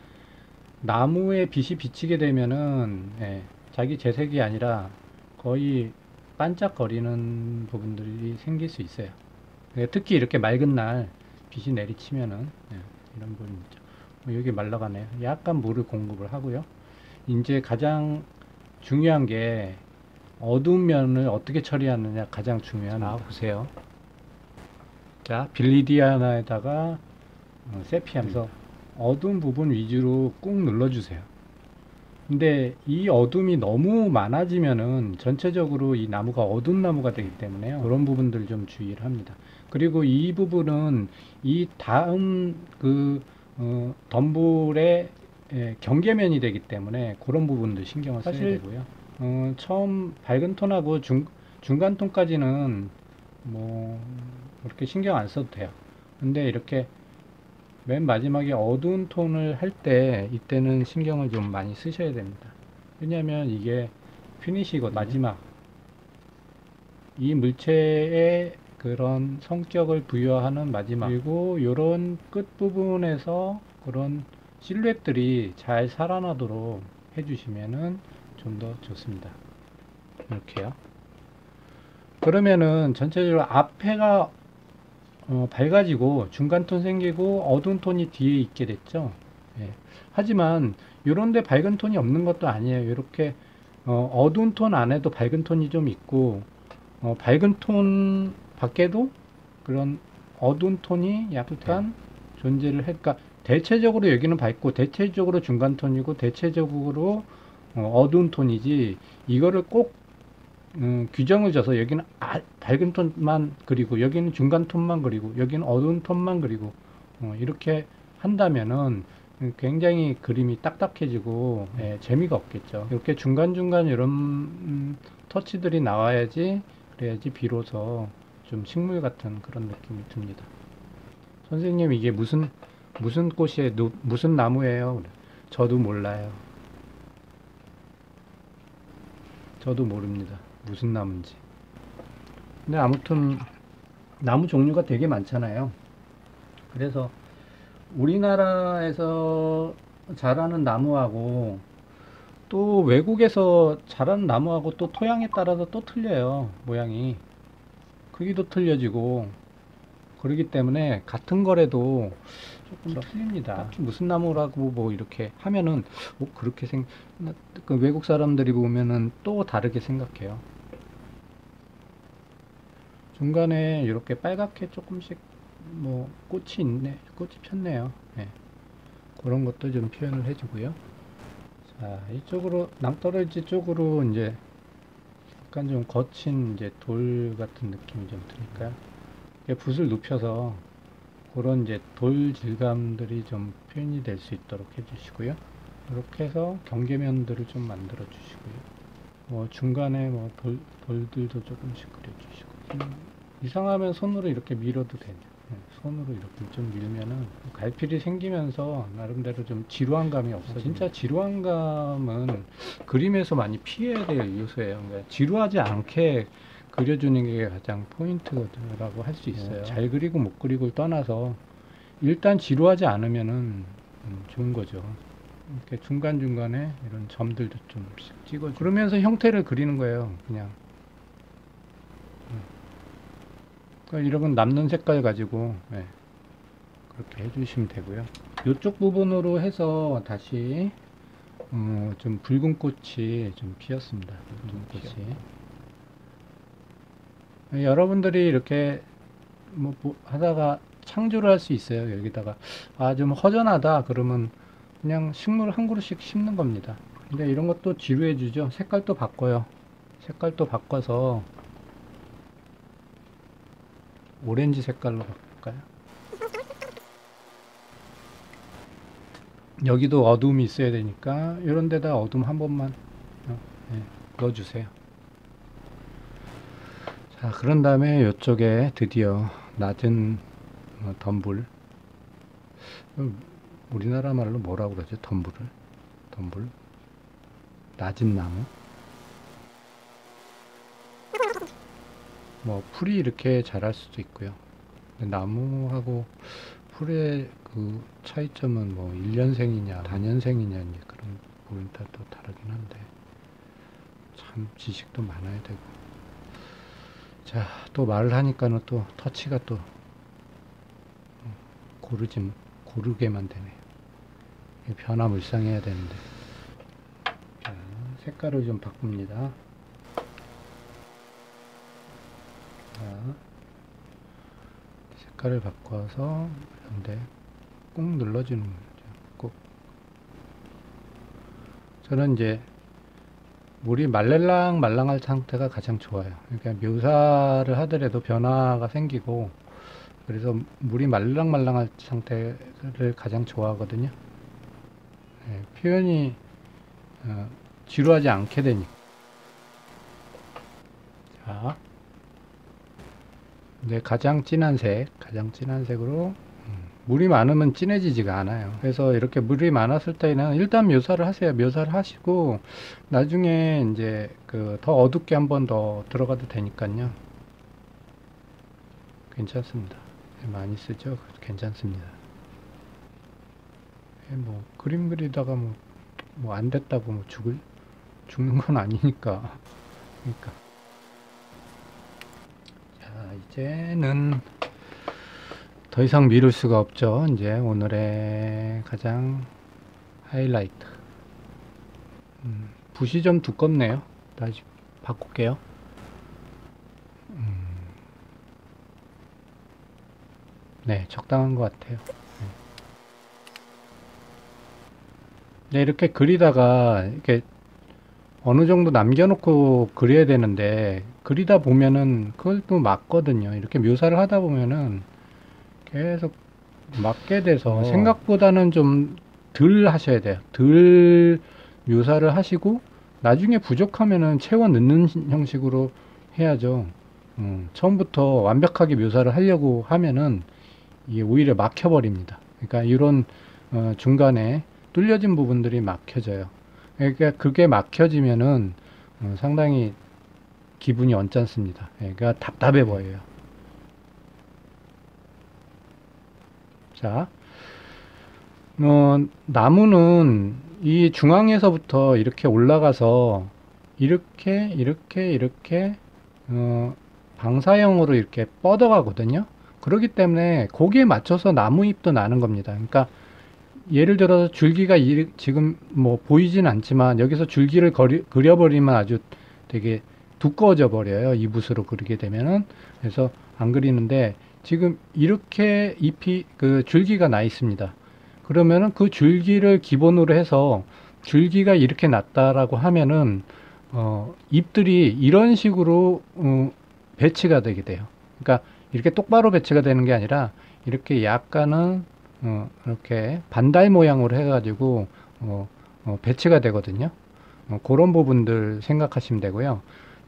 나무에 빛이 비치게 되면은 예, 자기 재색이 아니라 거의 반짝거리는 부분들이 생길 수 있어요. 특히 이렇게 맑은 날 빛이 내리치면은 예, 이런 부분 있죠. 여기 말라가네요. 약간 물을 공급을 하고요. 이제 가장 중요한 게 어두운 면을 어떻게 처리하느냐, 가장 중요한. 아, 보세요. 자, 빌리디아나에다가 어, 세피하면서 어두운 부분 위주로 꾹 눌러주세요. 근데 이 어둠이 너무 많아지면은 전체적으로 이 나무가 어두운 나무가 되기 때문에요. 그런 부분들 좀 주의를 합니다. 그리고 이 부분은 이 다음 그 어, 덤불의 예, 경계면이 되기 때문에 그런 부분도 신경을 써야 되고요. 어, 처음 밝은 톤하고 중, 중간 톤까지는 뭐 그렇게 신경 안 써도 돼요. 근데 이렇게 맨 마지막에 어두운 톤을 할 때 이때는 신경을 좀 많이 쓰셔야 됩니다. 왜냐면 이게 피니시거든요. 마지막 이 물체의 그런 성격을 부여하는 마지막, 그리고 요런 끝부분에서 그런 실루엣들이 잘 살아나도록 해주시면은 좀 더 좋습니다. 이렇게요. 그러면은 전체적으로 앞에가 어, 밝아지고 중간톤 생기고 어두운 톤이 뒤에 있게 됐죠. 예. 하지만 요런데 밝은 톤이 없는 것도 아니에요. 이렇게 어, 어두운 톤 안에도 밝은 톤이 좀 있고, 어, 밝은 톤 밖에도 그런 어두운 톤이 약간 네. 존재를 할까. 대체적으로 여기는 밝고, 대체적으로 중간톤이고, 대체적으로 어, 어두운 톤이지, 이거를 꼭 음, 규정을 줘서 여기는 아, 밝은 톤만 그리고 여기는 중간 톤만 그리고 여기는 어두운 톤만 그리고 어, 이렇게 한다면은 굉장히 그림이 딱딱해지고 음. 예, 재미가 없겠죠. 이렇게 중간중간 이런 음, 터치들이 나와야지, 그래야지 비로소 좀 식물 같은 그런 느낌이 듭니다. 선생님, 이게 무슨 무슨 꽃이에요? 노, 무슨 나무예요? 저도 몰라요. 저도 모릅니다. 무슨 나무인지. 근데 아무튼 나무 종류가 되게 많잖아요. 그래서 우리나라에서 자라는 나무하고 또 외국에서 자라는 나무하고 또 토양에 따라서 또 틀려요. 모양이, 크기도 틀려지고. 그러기 때문에 같은 거래도 조금 틀립니다. 딱히 무슨 나무라고 뭐 이렇게 하면은 뭐 그렇게 생 외국 사람들이 보면은 또 다르게 생각해요. 중간에 이렇게 빨갛게 조금씩 뭐 꽃이 있네, 꽃이 폈네요. 네. 그런 것도 좀 표현을 해주고요. 자, 이쪽으로 낭떠러지 쪽으로 이제 약간 좀 거친 이제 돌 같은 느낌이 좀 드니까 붓을 눕혀서 그런 이제 돌 질감들이 좀 표현이 될 수 있도록 해주시고요. 이렇게 해서 경계면들을 좀 만들어 주시고요. 뭐 중간에 뭐 돌, 돌들도 조금씩 그려주시고. 이상하면 손으로 이렇게 밀어도 되냐. 네, 손으로 이렇게 좀 밀면은 갈피리 생기면서 나름대로 좀 지루한 감이 없어요. 진짜 지루한 감은 그림에서 많이 피해야 될 요소예요. 그러니까 지루하지 않게 그려주는 게 가장 포인트라고 할 수 있어요. 네. 잘 그리고 못 그리고 떠나서 일단 지루하지 않으면은 좋은 거죠. 이렇게 중간중간에 이런 점들도 좀 찍어주고 그러면서 형태를 그리는 거예요. 그냥 그러니까 이런 남는 색깔 가지고 네, 그렇게 해주시면 되고요. 이쪽 부분으로 해서 다시 어, 좀 붉은 꽃이 좀 피었습니다. 붉은 꽃이. 네, 여러분들이 이렇게 뭐 하다가 창조를 할 수 있어요. 여기다가 아, 좀 허전하다 그러면 그냥 식물 한 그루씩 심는 겁니다. 근데 이런 것도 지루해 주죠. 색깔도 바꿔요. 색깔도 바꿔서 오렌지 색깔로 바꿀까요? 여기도 어둠이 있어야 되니까 이런 데다 어둠 한 번만 넣어주세요. 자, 그런 다음에 이쪽에 드디어 낮은 덤불, 우리나라 말로 뭐라고 그러죠? 덤불을, 덤불, 낮은 나무, 뭐 풀이 이렇게 자랄 수도 있고요. 나무하고 풀의 그 차이점은 뭐 일년생이냐 단년생이냐 그런 부분 다 또 다르긴 한데 참 지식도 많아야 되고. 자, 또 말을 하니까는 또 터치가 또 고르지 고르게만 되네요. 변화무쌍해야 되는데. 자, 색깔을 좀 바꿉니다. 색깔을 바꿔서 그런데 꾹 눌러주는 거죠. 꾹. 저는 이제 물이 말랑말랑 말랑할 상태가 가장 좋아요. 그러니까 묘사를 하더라도 변화가 생기고 그래서 물이 말랑말랑할 상태를 가장 좋아하거든요. 네, 표현이 어, 지루하지 않게 되니까. 자. 이제 가장 진한 색, 가장 진한 색으로 음. 물이 많으면 진해지지가 않아요. 그래서 이렇게 물이 많았을 때는 일단 묘사를 하세요. 묘사를 하시고 나중에 이제 그 더 어둡게 한 번 더 들어가도 되니까요. 괜찮습니다. 많이 쓰죠? 괜찮습니다. 뭐 그림 그리다가 뭐 뭐 안 됐다고 뭐 죽을 죽는 건 아니니까. 그러니까. 이제는 더 이상 미룰 수가 없죠. 이제 오늘의 가장 하이라이트. 음, 붓이 좀 두껍네요. 다시 바꿀게요. 음, 네, 적당한 것 같아요. 네. 네, 이렇게 그리다가 이렇게 어느 정도 남겨놓고 그려야 되는데 그리다 보면은 그걸 또 막거든요. 이렇게 묘사를 하다 보면은 계속 막게 돼서 어. 생각보다는 좀 덜 하셔야 돼요. 덜 묘사를 하시고 나중에 부족하면은 채워 넣는 형식으로 해야죠. 음, 처음부터 완벽하게 묘사를 하려고 하면은 이게 오히려 막혀버립니다. 그러니까 이런 어, 중간에 뚫려진 부분들이 막혀져요. 그러니까 그게 막혀지면은 어, 상당히 기분이 언짢습니다. 그러니까 답답해 보여요. 자, 어, 나무는 이 중앙에서부터 이렇게 올라가서 이렇게 이렇게 이렇게 어, 방사형으로 이렇게 뻗어 가거든요. 그렇기 때문에 거기에 맞춰서 나무잎도 나는 겁니다. 그러니까 예를 들어서 줄기가 이, 지금 뭐 보이진 않지만 여기서 줄기를 거리, 그려버리면 아주 되게 두꺼워져 버려요. 이붓으로 그리게 되면은. 그래서 안 그리는데 지금 이렇게 잎이 그 줄기가 나 있습니다. 그러면은 그 줄기를 기본으로 해서 줄기가 이렇게 났다라고 하면은 어, 잎들이 이런 식으로 어, 배치가 되게 돼요. 그러니까 이렇게 똑바로 배치가 되는 게 아니라 이렇게 약간은 어, 이렇게 반달 모양으로 해가지고 어, 어, 배치가 되거든요. 어, 그런 부분들 생각하시면 되고요.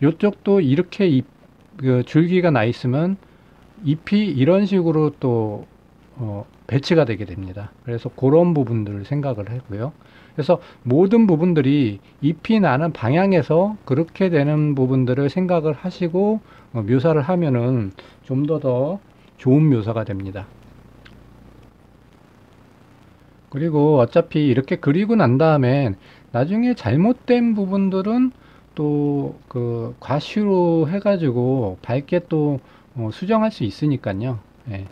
이쪽도 이렇게 잎, 그 줄기가 나 있으면 잎이 이런 식으로 또 어, 배치가 되게 됩니다. 그래서 그런 부분들을 생각을 하고요. 그래서 모든 부분들이 잎이 나는 방향에서 그렇게 되는 부분들을 생각을 하시고 어, 묘사를 하면은 좀 더 더 좋은 묘사가 됩니다. 그리고 어차피 이렇게 그리고 난 다음엔 나중에 잘못된 부분들은 또 그 과시로 해가지고 밝게 또 어, 수정할 수 있으니까요. 예.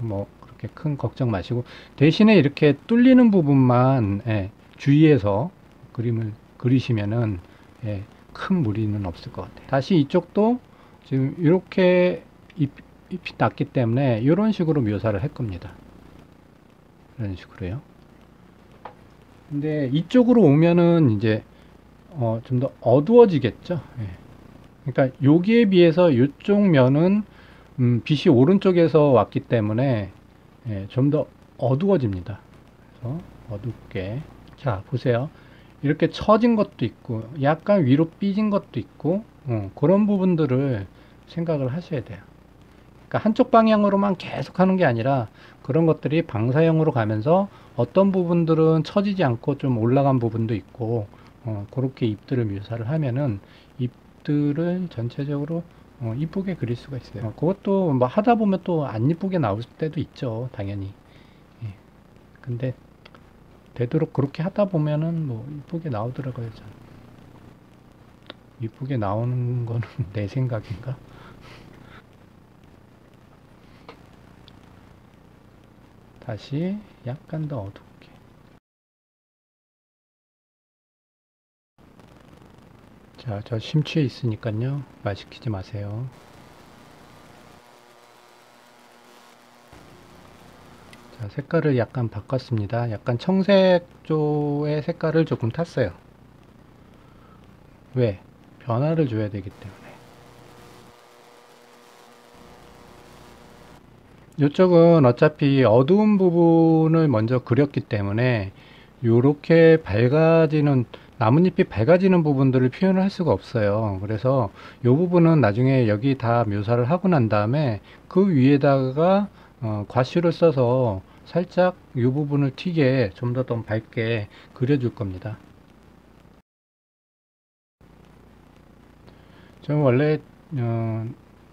뭐 그렇게 큰 걱정 마시고 대신에 이렇게 뚫리는 부분만 예, 주의해서 그림을 그리시면은 예, 큰 무리는 없을 것 같아요. 다시 이쪽도 지금 이렇게 잎, 잎이 났기 때문에 이런 식으로 묘사를 할 겁니다. 이런 식으로요. 근데 이쪽으로 오면은 이제 어, 좀 더 어두워지겠죠. 예. 그러니까 여기에 비해서 이쪽 면은 음, 빛이 오른쪽에서 왔기 때문에 예, 좀 더 어두워집니다. 그래서 어둡게 자 보세요. 이렇게 처진 것도 있고 약간 위로 삐진 것도 있고 음, 그런 부분들을 생각을 하셔야 돼요. 그러니까 한쪽 방향으로만 계속 하는 게 아니라 그런 것들이 방사형으로 가면서 어떤 부분들은 처지지 않고 좀 올라간 부분도 있고 어, 그렇게 잎들을 묘사를 하면은 잎들을 전체적으로 어, 이쁘게 그릴 수가 있어요. 어, 그것도 뭐 하다 보면 또 안 이쁘게 나올 때도 있죠, 당연히. 예. 근데 되도록 그렇게 하다 보면은 뭐 이쁘게 나오더라고요. 전. 이쁘게 나오는 거는 내 생각인가? 다시 약간 더 어둡게. 자, 저 심취해 있으니까요. 말 시키지 마세요. 자, 색깔을 약간 바꿨습니다. 약간 청색 쪽의 색깔을 조금 탔어요. 왜? 변화를 줘야 되기 때문에. 이쪽은 어차피 어두운 부분을 먼저 그렸기 때문에 이렇게 밝아지는 나뭇잎이 밝아지는 부분들을 표현을 할 수가 없어요. 그래서 이 부분은 나중에 여기 다 묘사를 하고 난 다음에 그 위에다가 어, 과슈를 써서 살짝 이 부분을 튀게 좀 더 더 밝게 그려줄 겁니다. 저는 원래 어,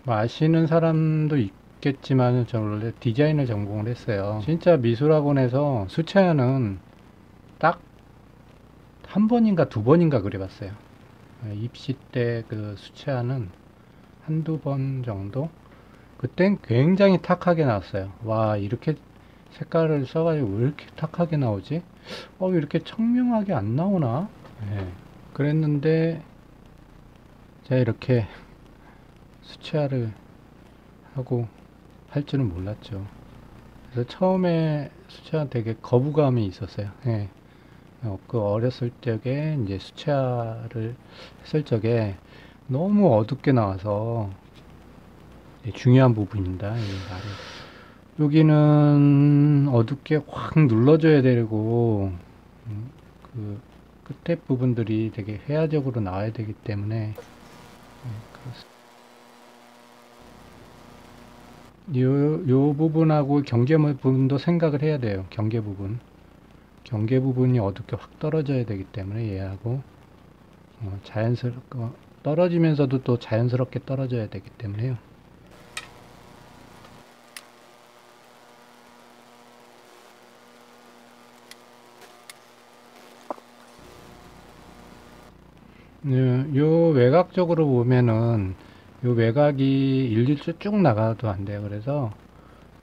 뭐 아시는 사람도 있고 겠지만 저는 원래 디자인을 전공을 했어요. 진짜 미술학원에서 수채화는 딱 한 번인가 두 번인가 그려봤어요. 입시 때 그 수채화는 한두 번 정도? 그땐 굉장히 탁하게 나왔어요. 와, 이렇게 색깔을 써가지고 왜 이렇게 탁하게 나오지? 어, 왜 이렇게 청명하게 안 나오나? 네. 그랬는데 제가 이렇게 수채화를 하고 할 줄은 몰랐죠. 그래서 처음에 수채화 되게 거부감이 있었어요. 예. 어, 그 어렸을 적에 이제 수채화를 했을 적에 너무 어둡게 나와서 예, 중요한 부분입니다. 예, 여기는 어둡게 확 눌러줘야 되고 음, 그 끝에 부분들이 되게 회화적으로 나와야 되기 때문에 예, 그렇습니다. 요, 요 부분하고 경계 부분도 생각을 해야 돼요. 경계 부분. 경계 부분이 어둡게 확 떨어져야 되기 때문에 얘하고 어, 자연스럽고 떨어지면서도 또 자연스럽게 떨어져야 되기 때문에요. 요, 요 외곽적으로 보면은 요 외곽이 일일쭉 쭉 나가도 안 돼요. 그래서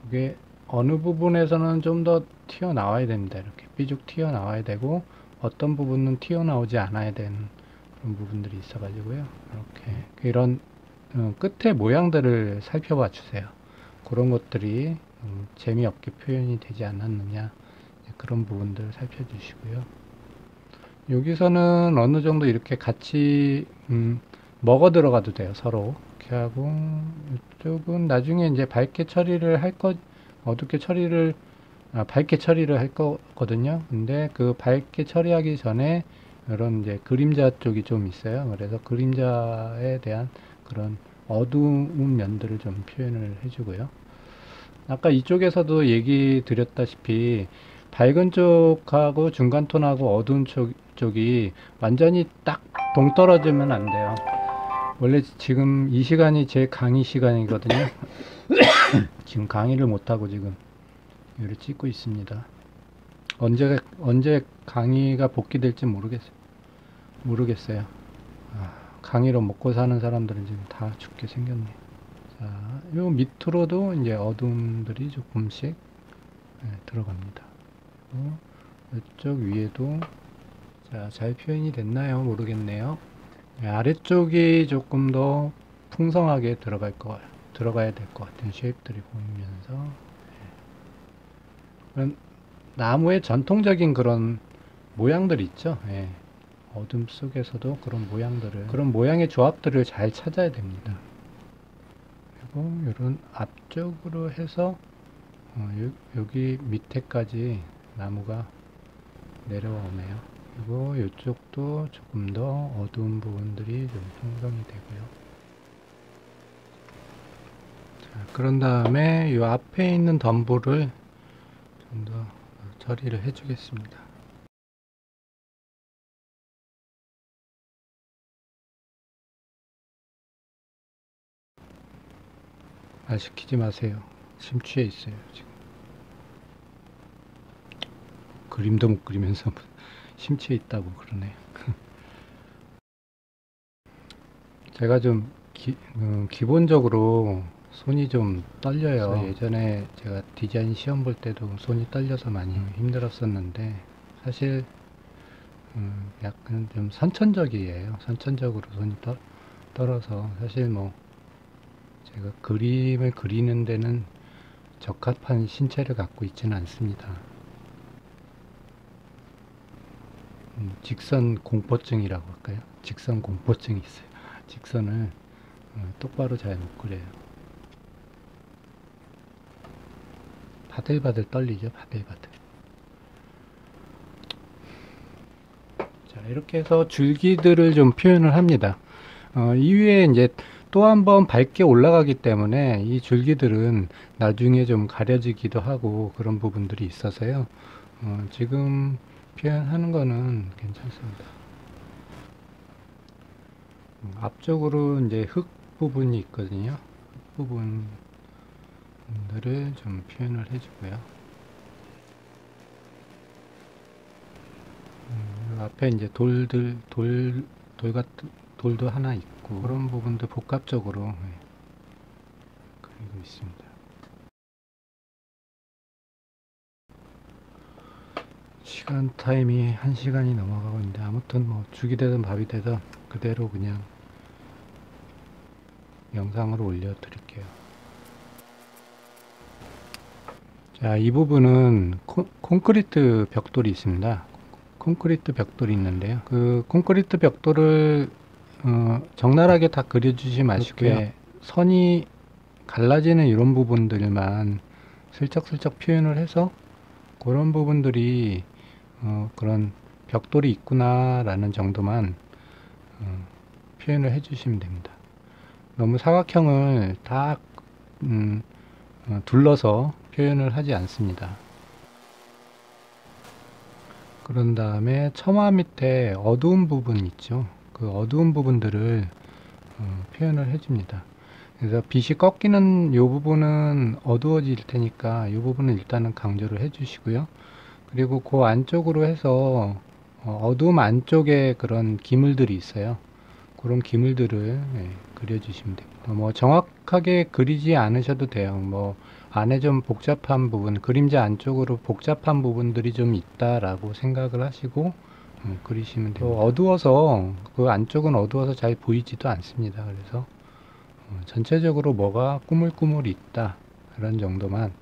이게 어느 부분에서는 좀 더 튀어나와야 됩니다. 이렇게 삐죽 튀어나와야 되고 어떤 부분은 튀어나오지 않아야 되는 부분들이 있어 가지고요. 이렇게 이런 끝에 모양들을 살펴봐 주세요. 그런 것들이 재미없게 표현이 되지 않았느냐, 그런 부분들을 살펴주시고요. 여기서는 어느 정도 이렇게 같이 음, 먹어 들어가도 돼요. 서로 이렇게 하고, 이쪽은 나중에 이제 밝게 처리를 할 것, 어둡게 처리를 아, 밝게 처리를 할 거거든요. 근데 그 밝게 처리하기 전에 이런 이제 그림자 쪽이 좀 있어요. 그래서 그림자에 대한 그런 어두운 면들을 좀 표현을 해주고요. 아까 이쪽에서도 얘기 드렸다시피 밝은 쪽하고 중간 톤하고 어두운 쪽, 쪽이 완전히 딱 동떨어지면 안 돼요. 원래 지금 이 시간이 제 강의 시간이거든요. 지금 강의를 못하고 지금 이걸 찍고 있습니다. 언제 언제 강의가 복귀될지 모르겠어요. 모르겠어요. 아, 강의로 먹고 사는 사람들은 지금 다 죽게 생겼네요. 자, 요 밑으로도 이제 어둠들이 조금씩 네, 들어갑니다. 이쪽 위에도 자, 잘 표현이 됐나요? 모르겠네요. 네, 아래쪽이 조금 더 풍성하게 들어갈 거 들어가야 될 것 같은 쉐입들이 보이면서. 나무의 전통적인 그런 모양들 있죠. 예. 어둠 속에서도 그런 모양들을, 그런 모양의 조합들을 잘 찾아야 됩니다. 그리고 이런 앞쪽으로 해서 어, 요, 여기 밑에까지 나무가 내려와 오네요. 그리고 이쪽도 조금 더 어두운 부분들이 좀 형성이 되고요. 자, 그런 다음에 이 앞에 있는 덤불을 좀 더 처리를 해 주겠습니다. 말 시키지 마세요. 심취해 있어요 지금. 그림도 못 그리면서 심취해 있다고 그러네요. 제가 좀 기, 음, 기본적으로 손이 좀 떨려요. 예전에 제가 디자인 시험 볼 때도 손이 떨려서 많이 음. 힘들었었는데, 사실 음 약간 좀 선천적이에요. 선천적으로 손이 떠, 떨어서 사실 뭐 제가 그림을 그리는 데는 적합한 신체를 갖고 있지는 않습니다. 음 직선 공포증이라고 할까요? 직선 공포증이 있어요. 직선을 음 똑바로 잘 못 그려요. 바들바들 떨리죠. 바들바들. 자, 이렇게 해서 줄기들을 좀 표현을 합니다. 어, 이 위에 이제 또 한 번 밝게 올라가기 때문에 이 줄기들은 나중에 좀 가려지기도 하고 그런 부분들이 있어서요. 어, 지금 표현하는 거는 괜찮습니다. 음, 앞쪽으로 이제 흙 부분이 있거든요. 흙 부분 들을 좀 표현을 해주고요. 음, 앞에 이제 돌들, 돌, 돌 같은 돌도 하나 있고 그런 부분도 복합적으로 예, 그리고 있습니다. 시간 타임이 한 시간이 넘어가고 있는데, 아무튼 뭐 죽이 되든 밥이 되든 그대로 그냥 영상으로 올려드릴게요. 자, 이 부분은 콘, 콘크리트 벽돌이 있습니다. 콘크리트 벽돌이 있는데요. 그 콘크리트 벽돌을 어, 적나라하게 다 그려주지 마시고요. 선이 갈라지는 이런 부분들만 슬쩍슬쩍 표현을 해서 그런 부분들이 어, 그런 벽돌이 있구나 라는 정도만 어, 표현을 해주시면 됩니다. 너무 사각형을 다 음, 어, 둘러서 표현을 하지 않습니다. 그런 다음에 처마 밑에 어두운 부분 있죠. 그 어두운 부분들을 어, 표현을 해줍니다. 그래서 빛이 꺾이는 이 부분은 어두워질 테니까 이 부분은 일단은 강조를 해주시고요. 그리고 그 안쪽으로 해서 어, 어두움 안쪽에 그런 기물들이 있어요. 그런 기물들을 예, 그려주시면 됩니다. 어, 뭐 정확하게 그리지 않으셔도 돼요. 뭐 안에 좀 복잡한 부분, 그림자 안쪽으로 복잡한 부분들이 좀 있다라고 생각을 하시고 어, 그리시면 됩니다. 어, 어두워서 그 안쪽은 어두워서 잘 보이지도 않습니다. 그래서 어, 전체적으로 뭐가 꾸물꾸물 있다 그런 정도만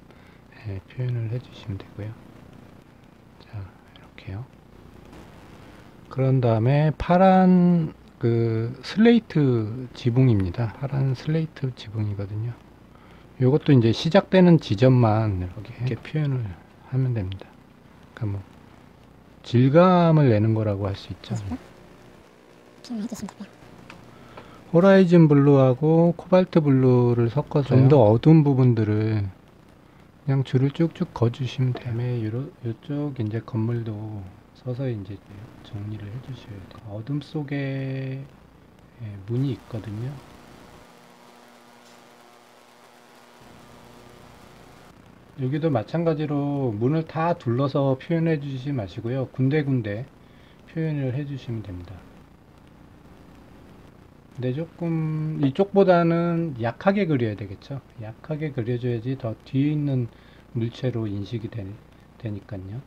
예, 표현을 해주시면 되고요. 자, 이렇게요. 그런 다음에 파란 그 슬레이트 지붕입니다. 파란 슬레이트 지붕이거든요. 요것도 이제 시작되는 지점만 이렇게, 이렇게 표현을 하면 됩니다. 그러니까 뭐 질감을 내는 거라고 할 수 있죠. 호라이즌 블루하고 코발트 블루를 섞어서 좀 더 어두운 부분들을 그냥 줄을 쭉쭉 거주시면 돼요. 그다음에 요러, 요쪽 이제 건물도 서서히 이제 정리를 해주셔야 돼요. 어둠 속에 문이 있거든요. 여기도 마찬가지로 문을 다 둘러서 표현해 주시지 마시고요. 군데군데 표현을 해 주시면 됩니다. 근데 조금 이쪽보다는 약하게 그려야 되겠죠. 약하게 그려줘야지 더 뒤에 있는 물체로 인식이 되, 되니까요.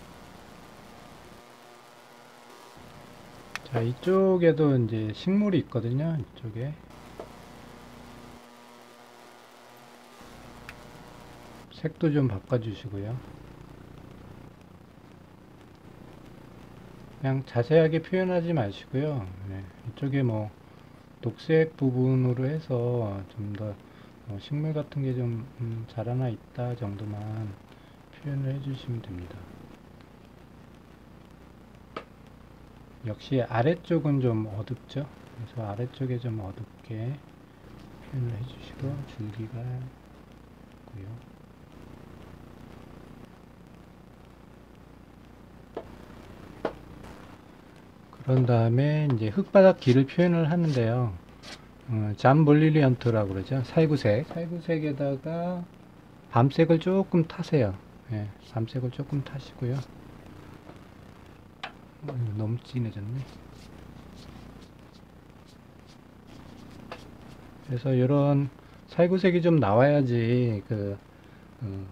자, 이쪽에도 이제 식물이 있거든요. 이쪽에. 색도 좀 바꿔주시고요. 그냥 자세하게 표현하지 마시고요. 네. 이쪽에 뭐 녹색 부분으로 해서 좀 더 식물 같은 게 좀 음, 자라나 있다 정도만 표현을 해주시면 됩니다. 역시 아래쪽은 좀 어둡죠. 그래서 아래쪽에 좀 어둡게 표현을 해주시고 줄기가 있고요. 그런 다음에 이제 흙바닥 길을 표현을 하는데요. 어, 잠 볼릴리언트라고 그러죠. 살구색. 살구색에다가 밤색을 조금 타세요. 예, 밤색을 조금 타시고요. 어, 너무 진해졌네. 그래서 이런 살구색이 좀 나와야지 그 어,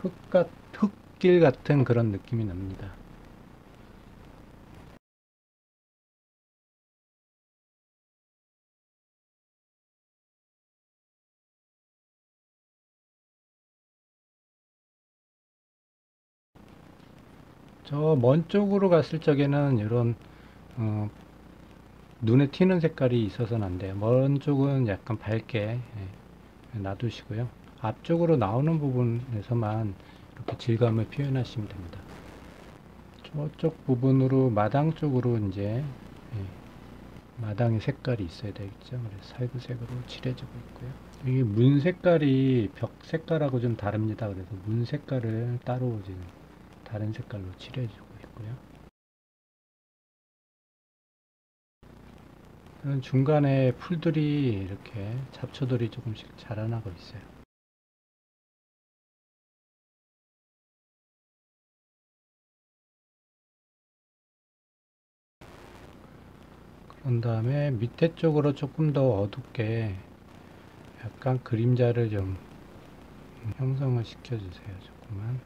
흙같, 흙길 같은 그런 느낌이 납니다. 저 먼 쪽으로 갔을 적에는 이런 어, 눈에 튀는 색깔이 있어서는 안 돼요. 먼 쪽은 약간 밝게 예, 놔두시고요. 앞쪽으로 나오는 부분에서만 이렇게 질감을 표현하시면 됩니다. 저쪽 부분으로 마당 쪽으로 이제 예, 마당의 색깔이 있어야 되겠죠. 그래서 살구색으로 칠해주고 있고요. 이게 문 색깔이 벽 색깔하고 좀 다릅니다. 그래서 문 색깔을 따로 지금 다른 색깔로 칠해주고 있고요. 중간에 풀들이 이렇게 잡초들이 조금씩 자라나고 있어요. 그런 다음에 밑에 쪽으로 조금 더 어둡게 약간 그림자를 좀 형성을 시켜주세요. 조금만.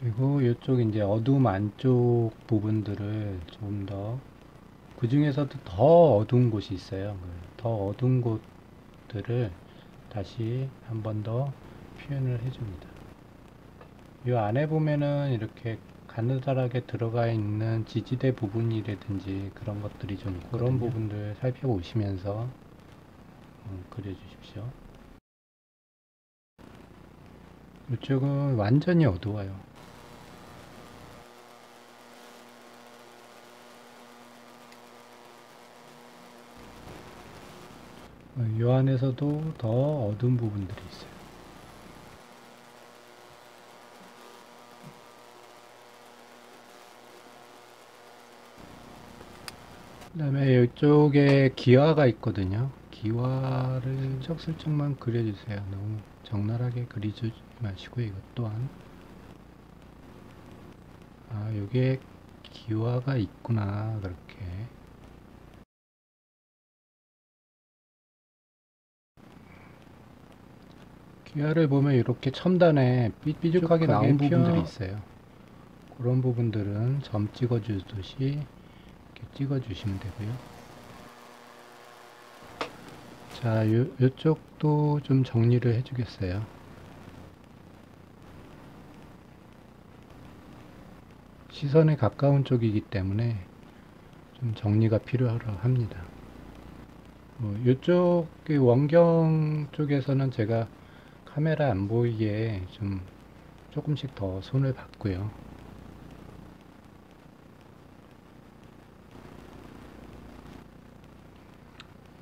그리고 이쪽 이제 어두움 안쪽 부분들을 좀 더, 그 중에서도 더 어두운 곳이 있어요. 더 어두운 곳들을 다시 한 번 더 표현을 해줍니다. 이 안에 보면은 이렇게 가느다랗게 들어가 있는 지지대 부분이라든지 그런 것들이 좀 있거든요. 그런 부분들 살펴보시면서 음, 그려주십시오. 이쪽은 완전히 어두워요. 요 안에서도 더 어두운 부분들이 있어요. 그 다음에 이쪽에 기와가 있거든요. 기와를 슬쩍슬쩍만 그려주세요. 너무 적나라하게 그리지 마시고 이것 또한 아 요게 기와가 있구나 그렇게 기아를 보면 이렇게 첨단에 삐죽하게 나온 부분들이 있어요. 그런 부분들은 점 찍어주듯이 이렇게 찍어주시면 되고요. 자, 요, 요쪽도 좀 정리를 해주겠어요. 시선에 가까운 쪽이기 때문에 좀 정리가 필요하라 합니다. 뭐 요쪽 원경 쪽에서는 제가 카메라 안 보이게 좀 조금씩 더 손을 봤고요.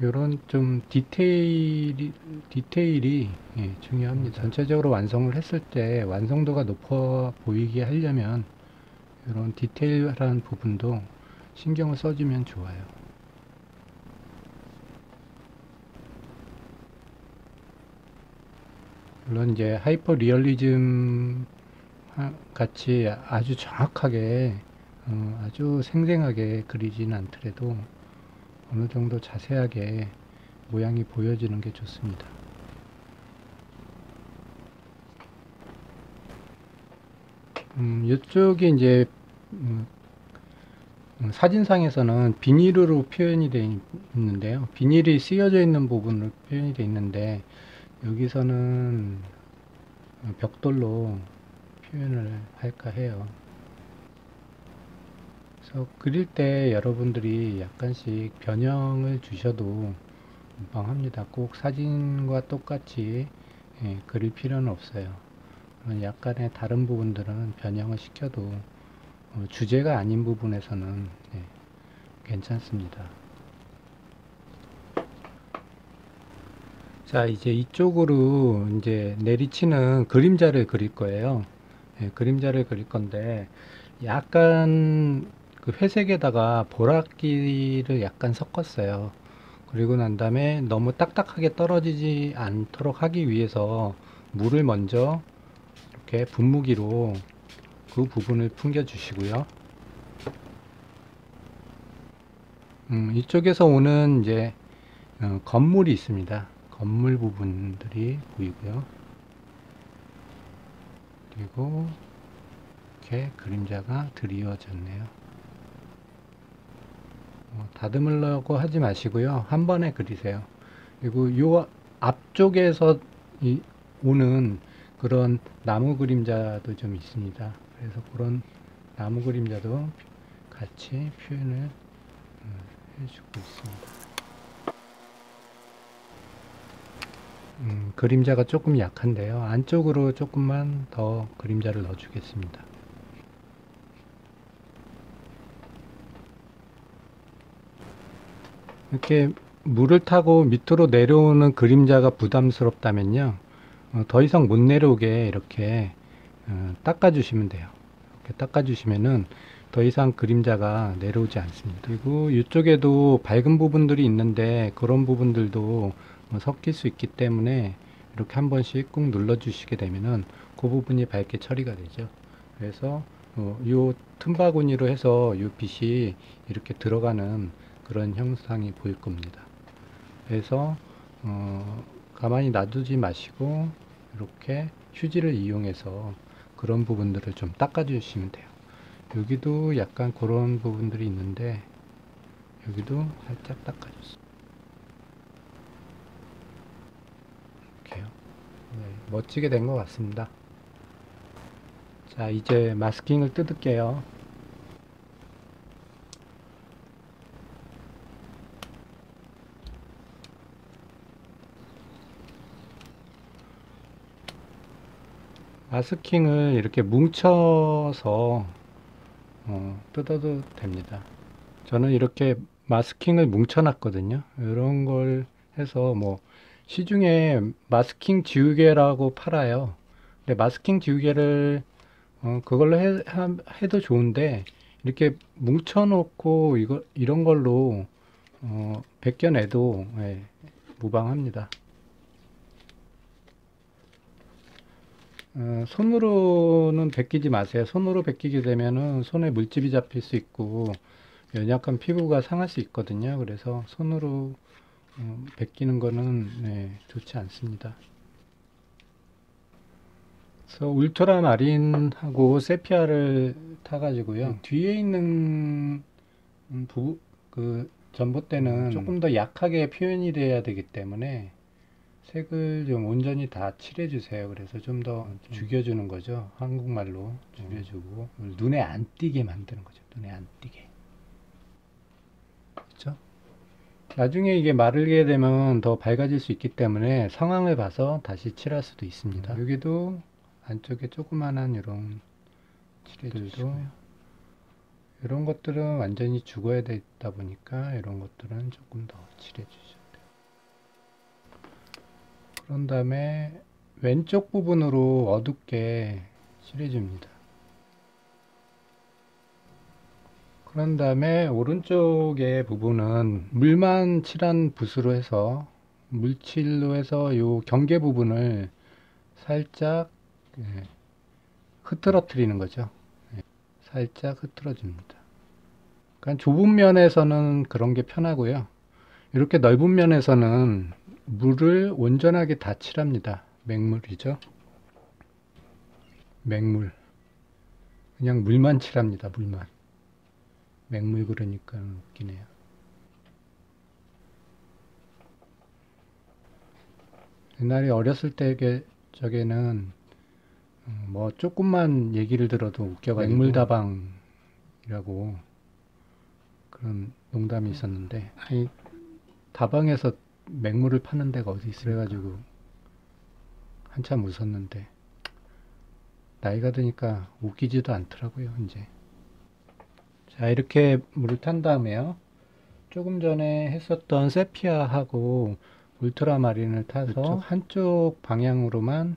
요런 좀 디테일이, 디테일이 예, 중요합니다. 전체적으로 완성을 했을 때 완성도가 높아 보이게 하려면 이런 디테일한 부분도 신경을 써주면 좋아요. 물론 이제 하이퍼 리얼리즘 같이 아주 정확하게 어, 아주 생생하게 그리진 않더라도 어느 정도 자세하게 모양이 보여지는 게 좋습니다. 음, 이쪽이 이제 음, 음, 사진상에서는 비닐으로 표현이 되어 있는데요. 비닐이 쓰여져 있는 부분으로 표현이 되어 있는데 여기서는 벽돌로 표현을 할까 해요. 그래서 그릴 때 여러분들이 약간씩 변형을 주셔도 무방합니다. 꼭 사진과 똑같이 예, 그릴 필요는 없어요. 약간의 다른 부분들은 변형을 시켜도 주제가 아닌 부분에서는 예, 괜찮습니다. 자, 이제 이쪽으로 이제 내리치는 그림자를 그릴 거예요. 예, 그림자를 그릴 건데 약간 그 회색에다가 보랏기를 약간 섞었어요. 그리고 난 다음에 너무 딱딱하게 떨어지지 않도록 하기 위해서 물을 먼저 이렇게 분무기로 그 부분을 풍겨 주시고요. 음, 이쪽에서 오는 이제 어, 건물이 있습니다. 건물 부분들이 보이고요. 그리고 이렇게 그림자가 드리워졌네요. 어, 다듬으려고 하지 마시고요. 한 번에 그리세요. 그리고 요 앞쪽에서 이, 오는 그런 나무 그림자도 좀 있습니다. 그래서 그런 나무 그림자도 같이 표현을 해주고 있습니다. 음, 그림자가 조금 약한데요. 안쪽으로 조금만 더 그림자를 넣어 주겠습니다. 이렇게 물을 타고 밑으로 내려오는 그림자가 부담스럽다면요, 어, 더 이상 못 내려오게 이렇게 어, 닦아 주시면 돼요. 이렇게 닦아 주시면은 더 이상 그림자가 내려오지 않습니다. 그리고 이쪽에도 밝은 부분들이 있는데 그런 부분들도 어, 섞일 수 있기 때문에 이렇게 한 번씩 꾹 눌러 주시게 되면은 그 부분이 밝게 처리가 되죠. 그래서 어, 요 틈바구니로 해서 요 빛이 이렇게 들어가는 그런 형상이 보일 겁니다. 그래서 어, 가만히 놔두지 마시고 이렇게 휴지를 이용해서 그런 부분들을 좀 닦아 주시면 돼요. 여기도 약간 그런 부분들이 있는데 여기도 살짝 닦아 줬어요. 이렇게요. 네, 멋지게 된 것 같습니다. 자, 이제 마스킹을 뜯을게요. 마스킹을 이렇게 뭉쳐서 어, 뜯어도 됩니다. 저는 이렇게 마스킹을 뭉쳐 놨거든요. 이런 걸 해서 뭐 시중에 마스킹 지우개라고 팔아요. 근데 마스킹 지우개를 어, 그걸로 해, 하, 해도 좋은데 이렇게 뭉쳐 놓고 이거 이런 걸로 어, 벗겨내도 예, 무방합니다. 어, 손으로는 벗기지 마세요. 손으로 벗기게 되면은 손에 물집이 잡힐 수 있고 연약한 피부가 상할 수 있거든요. 그래서 손으로 어, 벗기는 거는 네, 좋지 않습니다. 그래서 울트라 마린하고 세피아를 타가지고요. 음. 뒤에 있는 부, 그 전봇대는 조금 더 약하게 표현이 돼야 되기 때문에 색을 좀 온전히 다 칠해주세요. 그래서 좀 더 죽여주는 거죠. 한국말로 죽여주고 음. 눈에 안 띄게 만드는 거죠. 눈에 안 띄게. 그렇죠? 나중에 이게 마르게 되면 더 밝아질 수 있기 때문에 상황을 봐서 다시 칠할 수도 있습니다. 음. 여기도 안쪽에 조그만한 이런 칠해주고 이런 것들은 완전히 죽어야 되다 보니까 이런 것들은 조금 더 칠해주죠. 그런 다음에 왼쪽 부분으로 어둡게 칠해줍니다. 그런 다음에 오른쪽의 부분은 물만 칠한 붓으로 해서 물칠로 해서 요 경계 부분을 살짝 흐트러뜨리는 거죠. 살짝 흐트러줍니다. 그러니까 좁은 면에서는 그런 게 편하고요. 이렇게 넓은 면에서는 물을 온전하게 다 칠합니다. 맹물이죠. 맹물. 그냥 물만 칠합니다. 물만. 맹물 그러니까 웃기네요. 옛날에 어렸을 때 적에는 뭐 조금만 얘기를 들어도 웃겨가지고 맹물다방이라고 그런 농담이 있었는데, 아니 다방에서 맹물을 파는 데가 어디 있을까? 그래가지고 한참 웃었는데 나이가 드니까 웃기지도 않더라고요 이제. 자, 이렇게 물을 탄 다음에요, 조금 전에 했었던 세피아하고 울트라마린을 타서 그쵸? 한쪽 방향으로만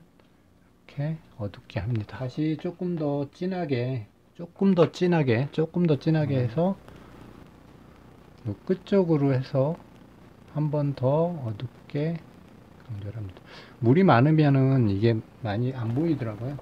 이렇게 어둡게 합니다. 다시 조금 더 진하게 조금 더 진하게 조금 더 진하게 음. 해서 요 끝쪽으로 해서 한 번 더 어둡게 강조합니다. 물이 많으면은 이게 많이 안 보이더라고요.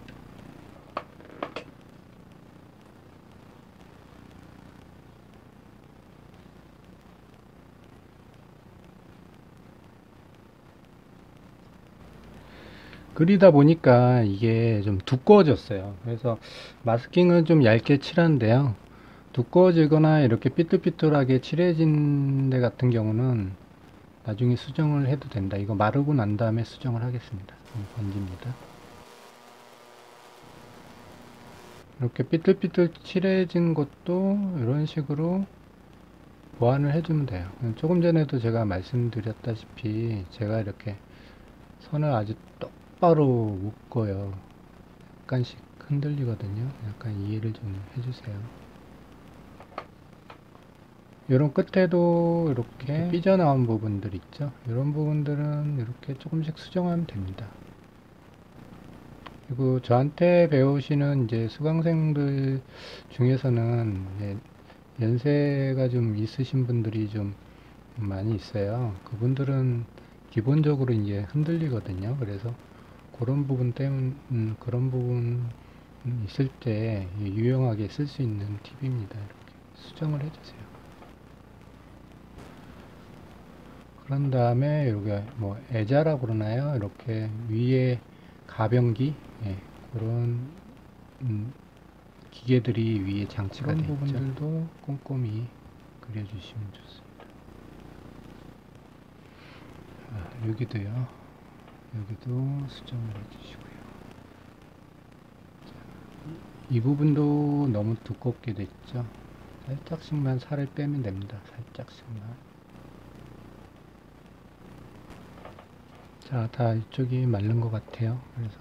그리다 보니까 이게 좀 두꺼워졌어요. 그래서 마스킹은 좀 얇게 칠한데요, 두꺼워지거나 이렇게 삐뚤삐뚤하게 칠해진 데 같은 경우는 나중에 수정을 해도 된다. 이거 마르고 난 다음에 수정을 하겠습니다. 번집니다. 이렇게 삐뚤삐뚤 칠해진 것도 이런 식으로 보완을 해주면 돼요. 조금 전에도 제가 말씀드렸다시피 제가 이렇게 선을 아주 똑바로 묶어요. 약간씩 흔들리거든요. 약간 이해를 좀 해주세요. 이런 끝에도 이렇게 삐져나온 부분들 있죠. 이런 부분들은 이렇게 조금씩 수정하면 됩니다. 그리고 저한테 배우시는 이제 수강생들 중에서는 이제 연세가 좀 있으신 분들이 좀 많이 있어요. 그분들은 기본적으로 이제 흔들리거든요. 그래서 그런 부분 때문에 음, 그런 부분 있을 때 유용하게 쓸 수 있는 팁입니다. 이렇게 수정을 해주세요. 그런 다음에 이렇게 뭐 애자라고 그러나요? 이렇게 위에 가변기, 예, 그런 음, 기계들이 위에 장치가 되어 있죠. 그런 부분들도 꼼꼼히 그려주시면 좋습니다. 아, 여기도요. 여기도 수정을 해주시고요. 자, 이 부분도 너무 두껍게 됐죠. 살짝씩만 살을 빼면 됩니다. 살짝씩만. 자, 다 이쪽이 마른 것 같아요. 그래서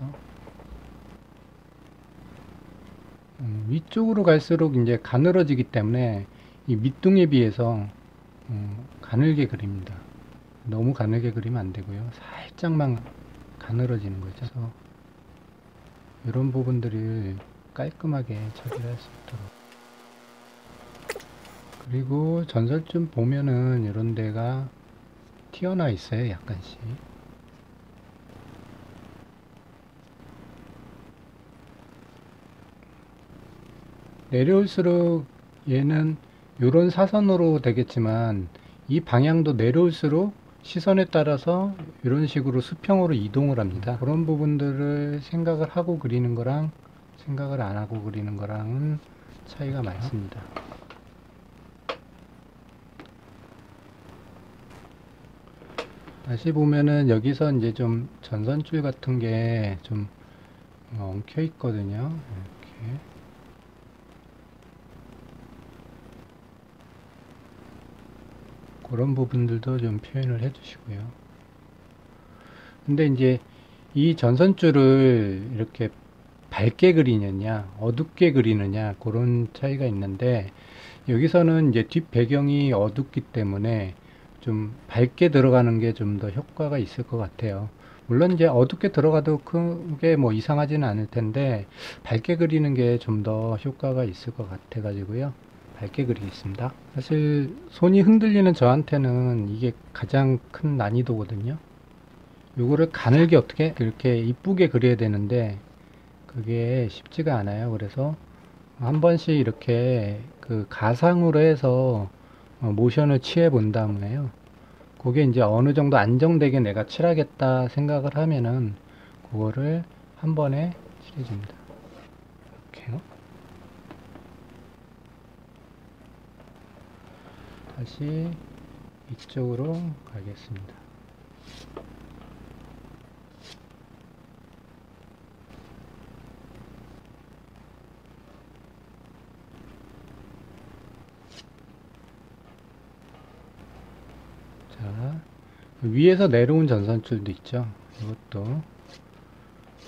음, 위쪽으로 갈수록 이제 가늘어지기 때문에 이 밑둥에 비해서 음, 가늘게 그립니다. 너무 가늘게 그리면 안 되고요. 살짝만 가늘어지는 거죠. 그래서 이런 부분들을 깔끔하게 처리할 수 있도록. 그리고 전설쯤 보면은 이런 데가 튀어나 있어요. 약간씩. 내려올수록 얘는 요런 사선으로 되겠지만 이 방향도 내려올수록 시선에 따라서 이런 식으로 수평으로 이동을 합니다. 그런 부분들을 생각을 하고 그리는 거랑 생각을 안 하고 그리는 거랑은 차이가 많습니다. 다시 보면은 여기서 이제 좀 전선줄 같은 게 좀 엉켜 있거든요. 이렇게. 그런 부분들도 좀 표현을 해 주시고요. 근데 이제 이 전선줄을 이렇게 밝게 그리느냐 어둡게 그리느냐 그런 차이가 있는데, 여기서는 이제 뒷 배경이 어둡기 때문에 좀 밝게 들어가는 게 좀 더 효과가 있을 것 같아요. 물론 이제 어둡게 들어가도 크게 뭐 이상하지는 않을 텐데 밝게 그리는 게 좀 더 효과가 있을 것 같아 가지고요, 밝게 그리겠습니다. 사실 손이 흔들리는 저한테는 이게 가장 큰 난이도거든요. 요거를 가늘게 어떻게 이렇게 이쁘게 그려야 되는데 그게 쉽지가 않아요. 그래서 한 번씩 이렇게 그 가상으로 해서 모션을 취해 본 다음에요, 그게 이제 어느 정도 안정되게 내가 칠하겠다 생각을 하면은 그거를 한 번에 칠해줍니다. 이렇게요. 다시 이쪽으로 가겠습니다. 자, 위에서 내려온 전선줄도 있죠. 이것도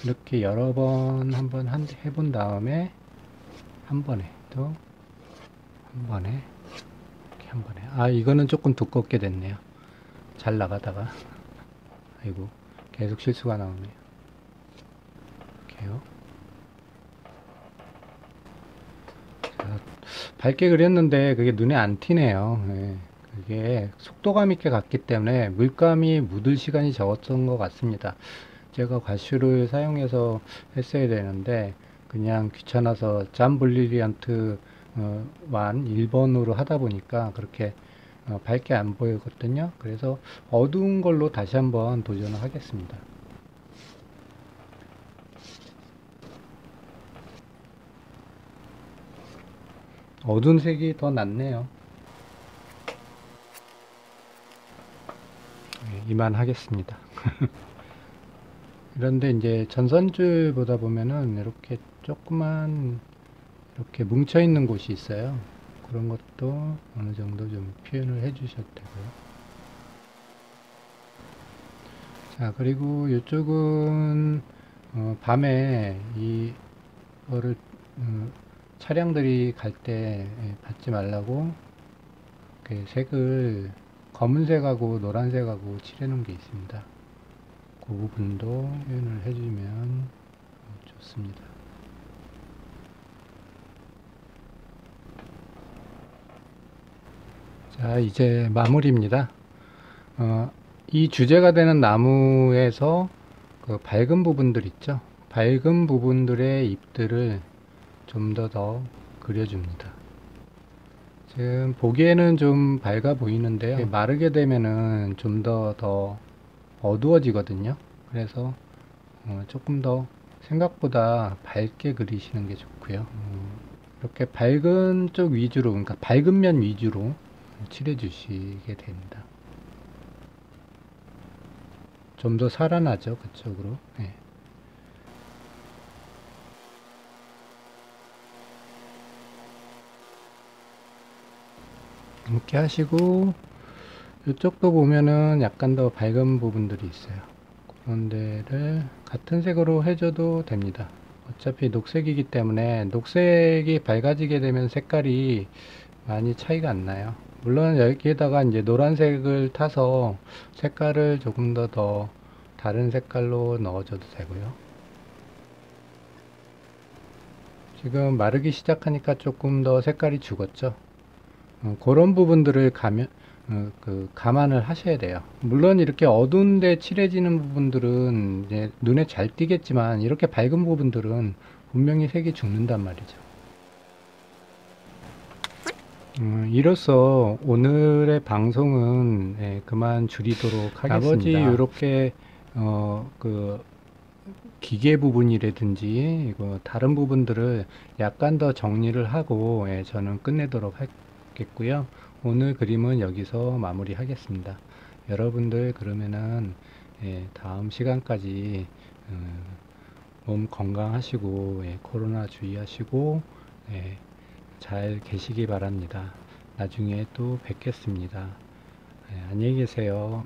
이렇게 여러 번 한번 해본 다음에 한 번에 또 한 번에 한 번에. 아, 이거는 조금 두껍게 됐네요. 잘 나가다가 아이고 계속 실수가 나오네요. 이렇게요. 자, 밝게 그렸는데 그게 눈에 안 튀네요. 네. 그게 속도감 있게 갔기 때문에 물감이 묻을 시간이 적었던 것 같습니다. 제가 과슈를 사용해서 했어야 되는데 그냥 귀찮아서 잠 블리리언트 어, 완 일 번으로 하다 보니까 그렇게 어, 밝게 안 보이거든요. 그래서 어두운 걸로 다시 한번 도전을 하겠습니다. 어두운 색이 더 낫네요. 네, 이만 하겠습니다. 그런데 이제 전선줄 보다 보면은 이렇게 조그만 이렇게 뭉쳐 있는 곳이 있어요. 그런 것도 어느 정도 좀 표현을 해 주셔도 되고요. 자, 그리고 이쪽은 어, 밤에 이거를 어, 차량들이 갈 때 받지 말라고 이렇게 색을 검은색하고 노란색하고 칠해 놓은 게 있습니다. 그 부분도 표현을 해 주면 좋습니다. 자, 이제 마무리입니다. 어, 이 주제가 되는 나무에서 그 밝은 부분들 있죠. 밝은 부분들의 잎들을 좀 더 더 그려줍니다. 지금 보기에는 좀 밝아 보이는데요, 마르게 되면은 좀 더 더 어두워지거든요. 그래서 어, 조금 더 생각보다 밝게 그리시는 게 좋고요. 음, 이렇게 밝은 쪽 위주로, 그러니까 밝은 면 위주로 칠해 주시게 됩니다. 좀 더 살아나죠, 그쪽으로. 네. 이렇게 하시고 이쪽도 보면은 약간 더 밝은 부분들이 있어요. 그런 데를 같은 색으로 해줘도 됩니다. 어차피 녹색이기 때문에 녹색이 밝아지게 되면 색깔이 많이 차이가 안 나요. 물론 여기에다가 이제 노란색을 타서 색깔을 조금 더 더 다른 색깔로 넣어줘도 되고요. 지금 마르기 시작하니까 조금 더 색깔이 죽었죠. 어, 그런 부분들을 가면, 어, 그 감안을 하셔야 돼요. 물론 이렇게 어두운데 칠해지는 부분들은 이제 눈에 잘 띄겠지만 이렇게 밝은 부분들은 분명히 색이 죽는단 말이죠. 음, 이로써 오늘의 방송은 예, 그만 줄이도록 하겠습니다. 나머지 이렇게 어, 그 기계 부분이라든지 이거 다른 부분들을 약간 더 정리를 하고 예, 저는 끝내도록 하겠고요. 오늘 그림은 여기서 마무리 하겠습니다. 여러분들 그러면은 예, 다음 시간까지 음, 몸 건강하시고 예, 코로나 주의하시고 예, 잘 계시기 바랍니다. 나중에 또 뵙겠습니다. 예, 안녕히 계세요.